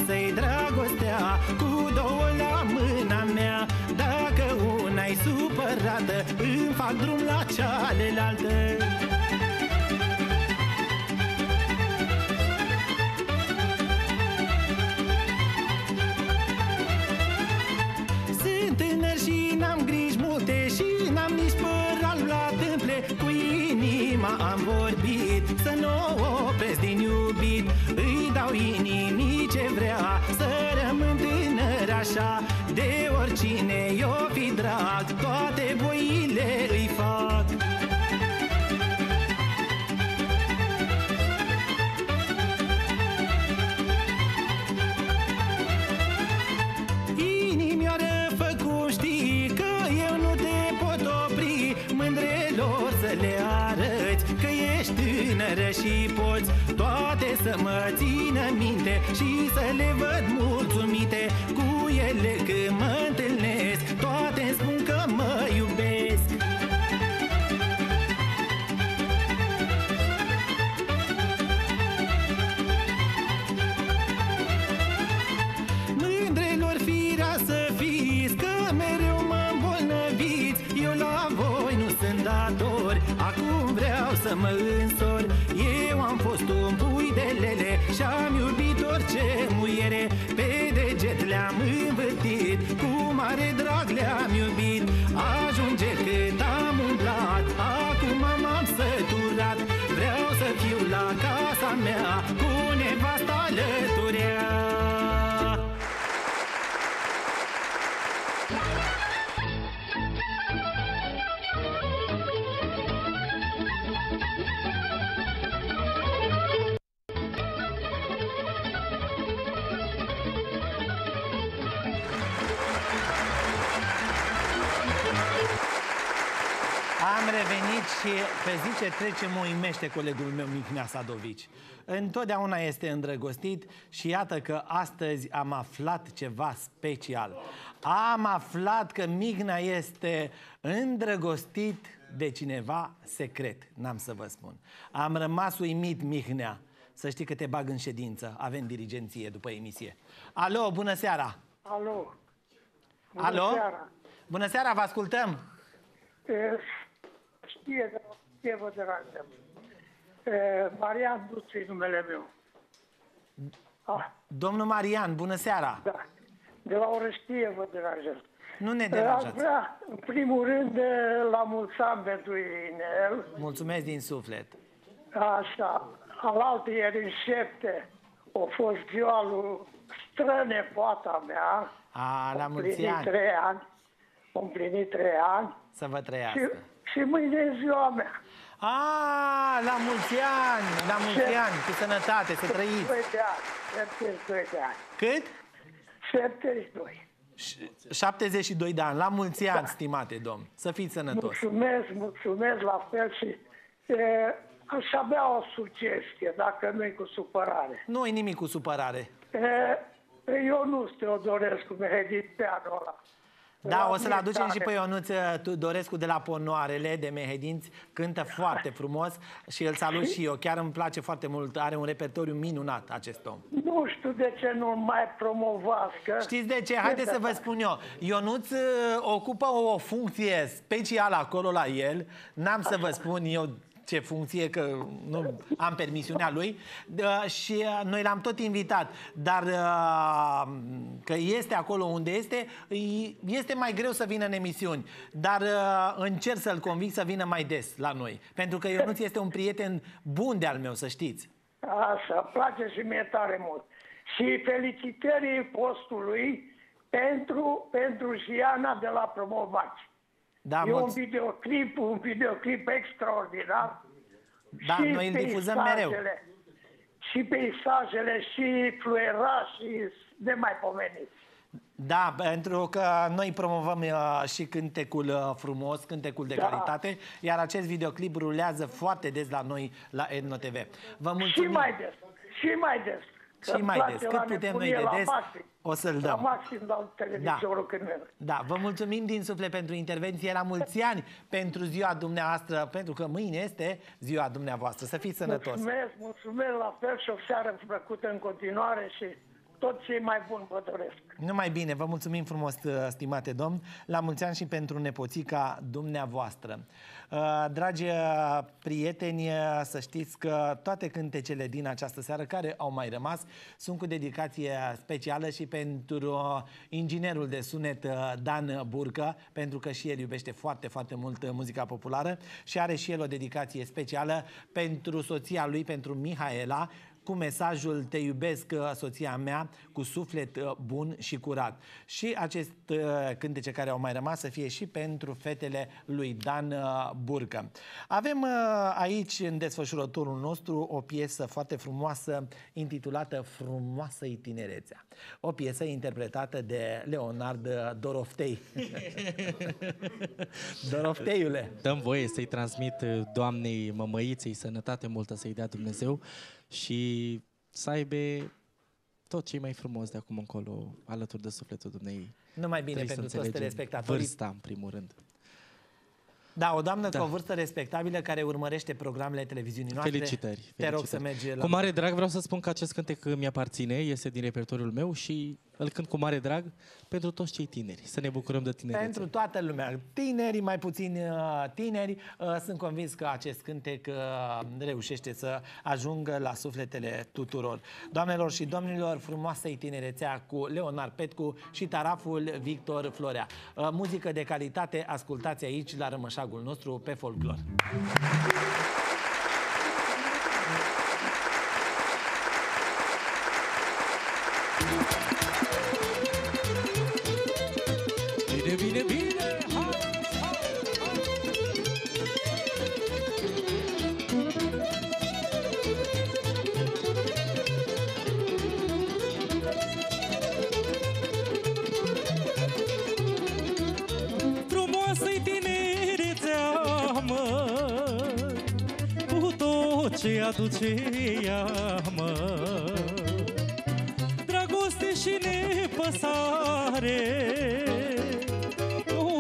Să-i dragostea cu două la mâna mea. Dacă una-i supărată, îmi fac drum la cealaltă. vrea să rămân tânăr așa, de oricine eu fi drag, toate voile îi fac. Și poți toate să mă țină minte și să le văd mulțumite. Cu ele când mă întâlnesc, toate îmi spun că mă iubesc. Mândrelor firea să fiți, că mereu mă îmbolnăviți. Eu la voi nu sunt dator, acum vreau să mă însor. Eu am fost un pui de lele și-am iubit orice muiere. Pe deget le-am învârtit, cu mare drag le-am iubit. Ajunge cât am umblat, acum m-am săturat. Vreau să fiu la casa mea, cu nevasta alăturea. Și pe zi ce trece mă uimește colegul meu Mihnea Sadoveci. Întotdeauna este îndrăgostit și iată că astăzi am aflat ceva special. Am aflat că Mihnea este îndrăgostit de cineva secret. N-am să vă spun. Am rămas uimit, Mihnea. Să știi că te bag în ședință. Avem dirigenție după emisie. Alo, bună seara! Alo! Bună seara! Bună seara, vă ascultăm! Știe vă dragă. Marian Duțu-i numele meu. Domnul Marian, bună seara. Da. De la Orăștie vă dragă. Nu ne deranjați. Aș vrea, în primul rând, la mulți ani pentru Irinel. Mulțumesc din suflet. Așa. Alaltă ieri în șepte a fost ziua lui strănepoata mea. A, la mulți ani. Am împlinit 3 ani. Să vă trăiască. Și mâine e ziua mea. Aaa, la mulți ani, la mulți ani, cu sănătate, să trăiți. 72 de ani. Cât? 72. 72 de ani, la mulți ani, stimate domn. Să fiți sănătos. Mulțumesc, mulțumesc la fel și aș avea o sugestie, dacă nu-i cu supărare. Nu-i nimic cu supărare. Eu nu Teodorescu, cum hedit pe anul ăla. Da, o să-l aducem și pe Ionuț Tudorescu de la Ponoarele, de Mehedinți. Cântă foarte frumos și îl salut și eu. Chiar îmi place foarte mult. Are un repertoriu minunat acest om. Nu știu de ce nu mai promovați. Știți de ce? Haideți să vă spun eu. Ionuț ocupă o funcție specială acolo la el. N-am să vă spun eu ce funcție, că nu am permisiunea lui, și noi l-am tot invitat, dar că este acolo unde este, este mai greu să vină în emisiuni, dar încerc să-l convinc să vină mai des la noi, pentru că Ionuț este un prieten bun de-al meu, să știți. Așa, place și mie tare mult. Și felicitării postului pentru Giana de la Promovaci. Da, e un videoclip extraordinar. Da, și noi îl difuzăm mereu. Și peisajele, și fluierașii nemaipomeniți. Da, pentru că noi promovăm și cântecul frumos, cântecul de calitate, iar acest videoclip rulează foarte des la noi, la Etno TV. Vă mulțumim. Și mai des. Și mai des, cât putem noi de des, o să-l dăm. La maxim dau televizorul când merg. Da, vă mulțumim din suflet pentru intervenție, la mulți ani pentru ziua dumneavoastră, pentru că mâine este ziua dumneavoastră. Să fiți sănătos. Mulțumesc, mulțumesc la fel și o seară plăcută în continuare și tot ce e mai bun vă doresc. Numai bine, vă mulțumim frumos, stimate domn, la mulți ani și pentru nepoțica dumneavoastră. Dragi prieteni, să știți că toate cântecele din această seară care au mai rămas sunt cu dedicație specială și pentru inginerul de sunet Dan Burcă, pentru că și el iubește foarte, foarte mult muzica populară și are și el o dedicație specială pentru soția lui, pentru Mihaela, cu mesajul "Te iubesc, soția mea, cu suflet bun și curat". Și acest cântece care au mai rămas să fie și pentru fetele lui Dan Burcă. Avem aici, în desfășurătorul nostru, o piesă foarte frumoasă intitulată "Frumoasă-i tinerețea". O piesă interpretată de Leonard Doroftei. Dorofteiule! Dăm voie să-i transmit doamnei mămăiței sănătate multă, să-i dea Dumnezeu și să aibă tot ce e mai frumos de acum încolo alături de sufletul dumnei. Numai bine pentru toți telespectatorii. Vârsta, în primul rând. Da, o doamnă cu o vârstă respectabilă care urmărește programele televiziunii noastre. Felicitări. Te rog să mergi la... Cu mare drag vreau să spun că acest cântec mi-aparține, este din repertoriul meu și îl cânt cu mare drag pentru toți cei tineri. Să ne bucurăm de tinerețe. Pentru toată lumea. Tinerii, mai puțini tineri. Sunt convins că acest cântec reușește să ajungă la sufletele tuturor. Doamnelor și domnilor, frumoasă-i tinerețea cu Leonard Petcu și taraful Victor Florea. Muzică de calitate ascultați aici la Rămășagul nostru pe folclor. Aduce ea, mă, dragoste și nepăsare,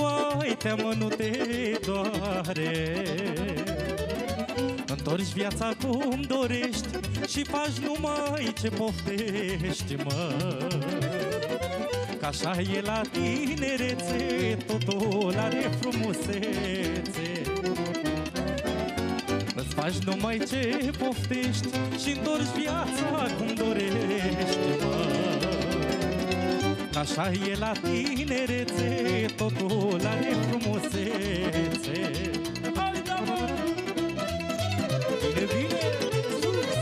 uai, teamă, nu te doare. Întorci viața cum dorești și faci numai ce poftești, mă. Că așa e la tinerețe, totul are frumusețe. Îți faci numai ce poftești și întorci viața cum dorești, mă. Așa e la tinerețe, totul are frumusețe. Hai, da, mă! Bine, bine, sus!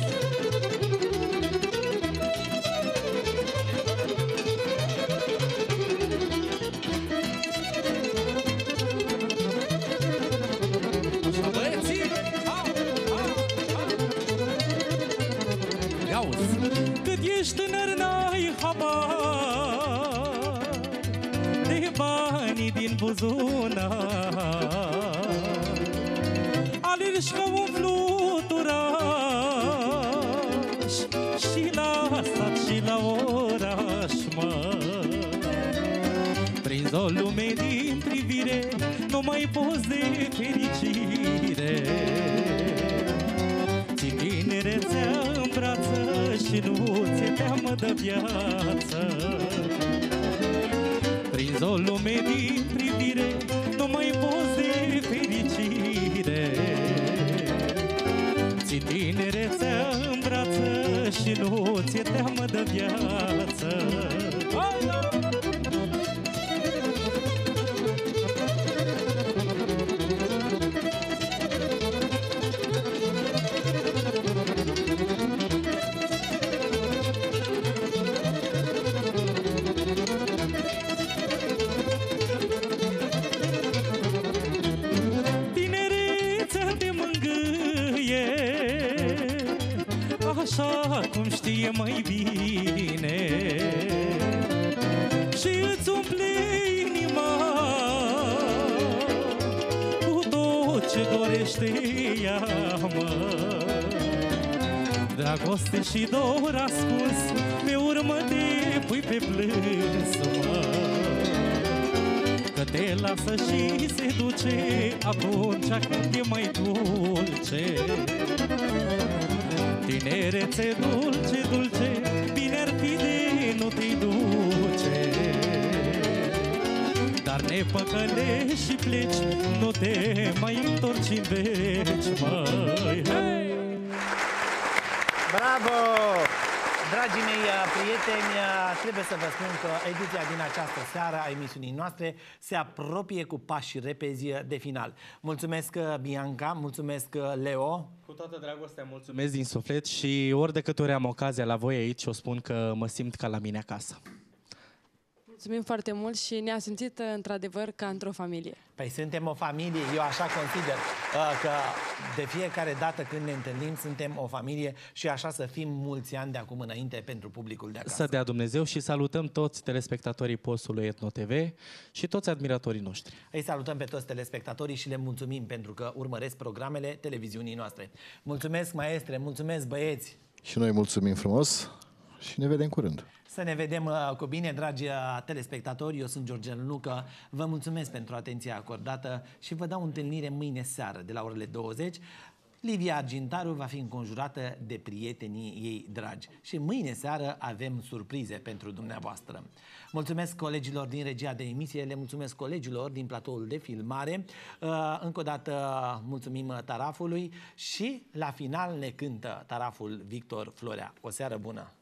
Ești tânăr, n-ai habar de banii din buzunar. Alergi ca un fluturaș și la sat și la oraș, mă. Prinzi o lume din privire, nu mai poți de fericire. Ții tinerețea în brață și nu ți-e teamă de viață. Prinzi o lume din privire, nu mai poți de fericire. Ții tinerețea în brață și nu ți-e teamă de viață. Cum știe mai bine și îți umple inima cu tot ce dorește ea, mă. Dragoste și dor ascuns, pe urmă te pui pe plâns, mă. Că te lasă și se duce, atunci când e mai dulce. Tinerețe dulce, dulce, bine-ar fi de nu te duce. Dar ne păcălești și pleci, nu te mai întorci în veci, măi. Bravo! Dragii mei prieteni, trebuie să vă spun că ediția din această seară a emisiunii noastre se apropie cu pași repezi de final. Mulțumesc, Bianca, mulțumesc, Leo. Cu toată dragostea, mulțumesc din suflet și ori de câte ori am ocazia la voi aici, o spun că mă simt ca la mine acasă. Mulțumim foarte mult și ne-a simțit într-adevăr ca într-o familie. Păi suntem o familie, eu așa consider că de fiecare dată când ne întâlnim suntem o familie și așa să fim mulți ani de acum înainte pentru publicul de acasă. Să dea Dumnezeu și salutăm toți telespectatorii postului Etno TV și toți admiratorii noștri. Îi salutăm pe toți telespectatorii și le mulțumim pentru că urmăresc programele televiziunii noastre. Mulțumesc, maestre, mulțumesc, băieți! Și noi mulțumim frumos și ne vedem curând. Să ne vedem cu bine, dragi telespectatori, eu sunt Georgel Nucă, vă mulțumesc pentru atenția acordată și vă dau întâlnire mâine seară de la orele 20. Livia Argintaru va fi înconjurată de prietenii ei dragi și mâine seară avem surprize pentru dumneavoastră. Mulțumesc colegilor din regia de emisie, le mulțumesc colegilor din platoul de filmare, încă o dată mulțumim tarafului și la final ne cântă taraful Victor Florea. O seară bună!